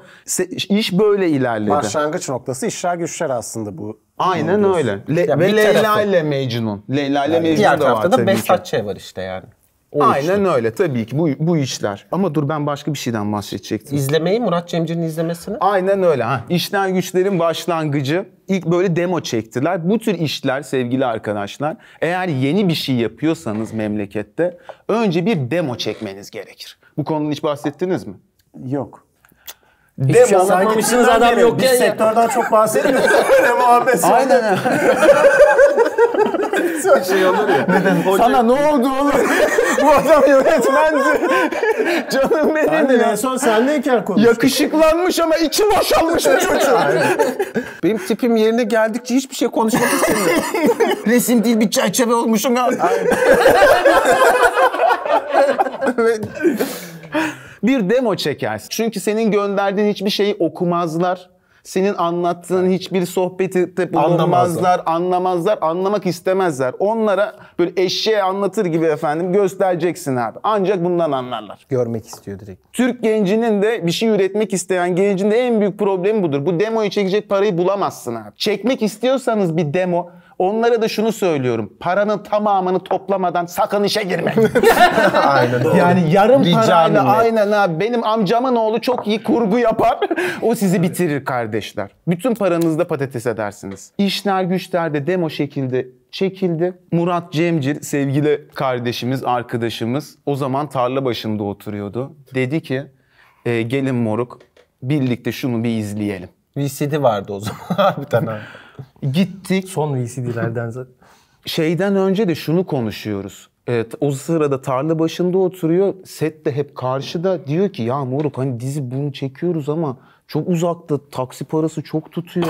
iş böyle ilerledi. Başlangıç noktası işler güçler aslında bu. Aynen öyle. Le ve Leyla ile Mecnun. Leyla ile yani Mecnun da var. Diğer tarafta da Behzatçı var işte yani. O aynen işler. Öyle tabii ki bu, bu işler. Ama dur ben başka bir şeyden bahsedecektim. İzlemeyi, Murat Cemcir'in izlemesini? Aynen öyle. Ha. İşler Güçler'in başlangıcı. İlk böyle demo çektiler. Bu tür işler sevgili arkadaşlar, eğer yeni bir şey yapıyorsanız memlekette önce bir demo çekmeniz gerekir. Bu konudan hiç bahsettiniz mi? Yok. Hiç anlatmamışsınız adam yok. Biz sektörden çok bahsediyoruz. Öyle muhabbet. Aynen. Şey olur ya. Neden? Sana ne oldu oğlum? Bu adam yönetmendi. Canım benim. Anne, en son sendeyken konuştuk. Yakışıklanmış ama içi boşalmış bu çocuğu. Benim tipim yerine geldikçe hiçbir şey konuşmak istemiyorum. Resim değil bir çerçeve olmuşum ya. Evet. Bir demo çekersin. Çünkü senin gönderdiğin hiçbir şeyi okumazlar. Senin anlattığın hiçbir sohbeti anlamazlar, anlamazlar, anlamak istemezler. Onlara böyle eşeğe anlatır gibi efendim göstereceksin abi. Ancak bundan anlarlar. Görmek istiyor direkt. Türk gencinin de bir şey üretmek isteyen gencin de en büyük problemi budur. Bu demoyu çekecek parayı bulamazsın abi. Çekmek istiyorsanız bir demo, onlara da şunu söylüyorum. Paranın tamamını toplamadan sakın işe girme. Aynen doğru. Yani yarım Rica parayla mi? Aynen abi. Benim amcamın oğlu çok iyi kurgu yapar. O sizi bitirir kardeşler. Bütün paranızı da patates edersiniz. İşler Güçler de demo şekilde çekildi. Murat Cemcir sevgili kardeşimiz, arkadaşımız o zaman tarla başında oturuyordu. Dedi ki e, gelin moruk birlikte şunu bir izleyelim. V C D vardı o zaman. Bir tane gittik. Son V C D'lerden zaten. Şeyden önce de şunu konuşuyoruz. Evet, o sırada tarla başında oturuyor. Set de hep karşıda. Diyor ki ya moruk hani dizi bunu çekiyoruz ama çok uzakta. Taksi parası çok tutuyor.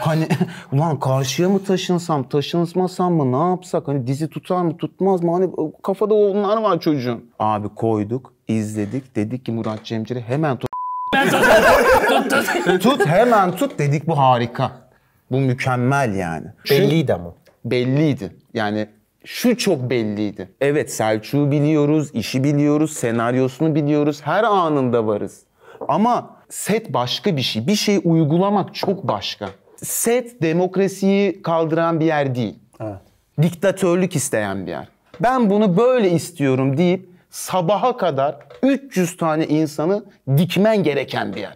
Hani ulan karşıya mı taşınsam, taşınsmasam mı, ne yapsak? Hani dizi tutar mı, tutmaz mı? Hani kafada onlar var çocuğun. Abi koyduk, izledik. Dedik ki Murat Cemcir'e hemen tut. Tut hemen tut dedik, bu harika. Bu mükemmel yani. Belliydi ama. Belliydi. Yani şu çok belliydi. Evet, Selçuk'u biliyoruz, işi biliyoruz, senaryosunu biliyoruz. Her anında varız. Ama set başka bir şey. Bir şeyi uygulamak çok başka. Set demokrasiyi kaldıran bir yer değil. Evet. Diktatörlük isteyen bir yer. Ben bunu böyle istiyorum deyip sabaha kadar üç yüz tane insanı dikmen gereken bir yer.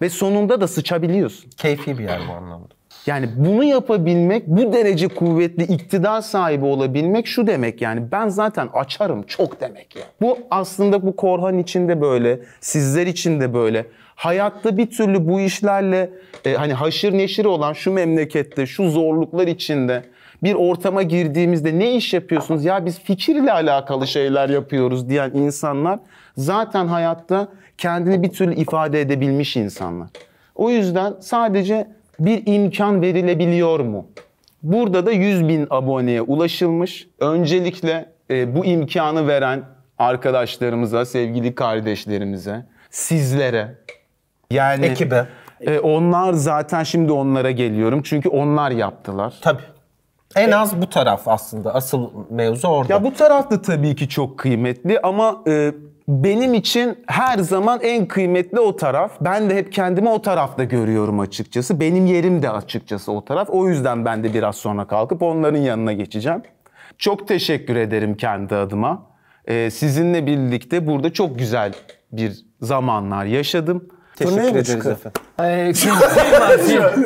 Ve sonunda da sıçabiliyorsun. Keyfi bir yer bu anlamda. Yani bunu yapabilmek, bu derece kuvvetli iktidar sahibi olabilmek şu demek yani. Ben zaten açarım çok demek yani. Bu aslında bu Korhan için de böyle, sizler için de böyle. Hayatta bir türlü bu işlerle e, hani haşır neşir olan şu memlekette, şu zorluklar içinde bir ortama girdiğimizde ne iş yapıyorsunuz? Ya biz fikirle alakalı şeyler yapıyoruz diyen insanlar zaten hayatta kendini bir türlü ifade edebilmiş insanlar. O yüzden sadece bir imkan verilebiliyor mu? Burada da yüz bin aboneye ulaşılmış. Öncelikle e, bu imkanı veren arkadaşlarımıza, sevgili kardeşlerimize, sizlere yani ekibe. E, onlar zaten şimdi onlara geliyorum. Çünkü onlar yaptılar. Tabii. En az bu taraf aslında. Asıl mevzu orada. Ya bu taraf da tabii ki çok kıymetli ama e, benim için her zaman en kıymetli o taraf. Ben de hep kendimi o tarafta görüyorum açıkçası. Benim yerim de açıkçası o taraf. O yüzden ben de biraz sonra kalkıp onların yanına geçeceğim. Çok teşekkür ederim kendi adıma. E, sizinle birlikte burada çok güzel bir zamanlar yaşadım. Teşekkür ederiz efendim.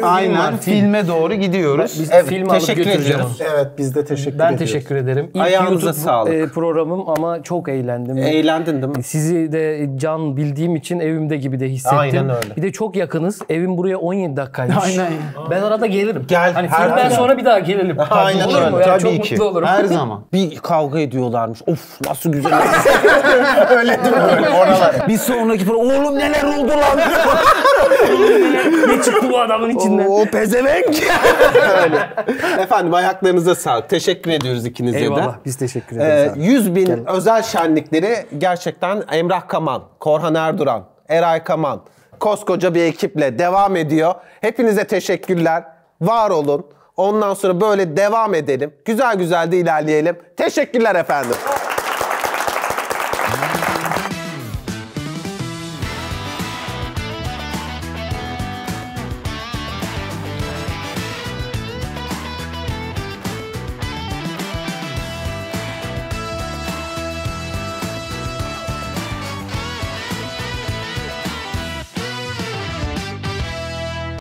Aynen, filme doğru gidiyoruz. Biz evet, film alıp götüreceğiz. Evet, biz de teşekkür ben ediyoruz. Ben teşekkür ederim. İlk Ayağınıza YouTube sağlık. Programım ama çok eğlendim. Eğlendin değil mi? Sizi de can bildiğim için evimde gibi de hissettim. Aynen öyle. Bir de çok yakınız. Evim buraya on yedi dakikaymış. Aynen. Ben arada gelirim. Gel. Hani her filmden zaman. Sonra bir daha gelelim. Aynen öyle. Yani tabii çok ki. Mutlu olurum. Her zaman. Bir kavga ediyorlarmış. Of nasıl güzel. Öyle değil mi? Öyle. Bir sonraki program. Oğlum neler oldu lan? Ne çıktı bu adamın içinden? O pezevenk. Öyle. Efendim ayaklarınıza sağlık. Teşekkür ediyoruz ikinize de. Eyvallah, biz teşekkür ederiz. Ee, yüz bin Gel. Özel şenlikleri gerçekten Emrah Kaman, Korhan Herduran, Eray Kaman koskoca bir ekiple devam ediyor. Hepinize teşekkürler. Var olun. Ondan sonra böyle devam edelim. Güzel güzel de ilerleyelim. Teşekkürler efendim.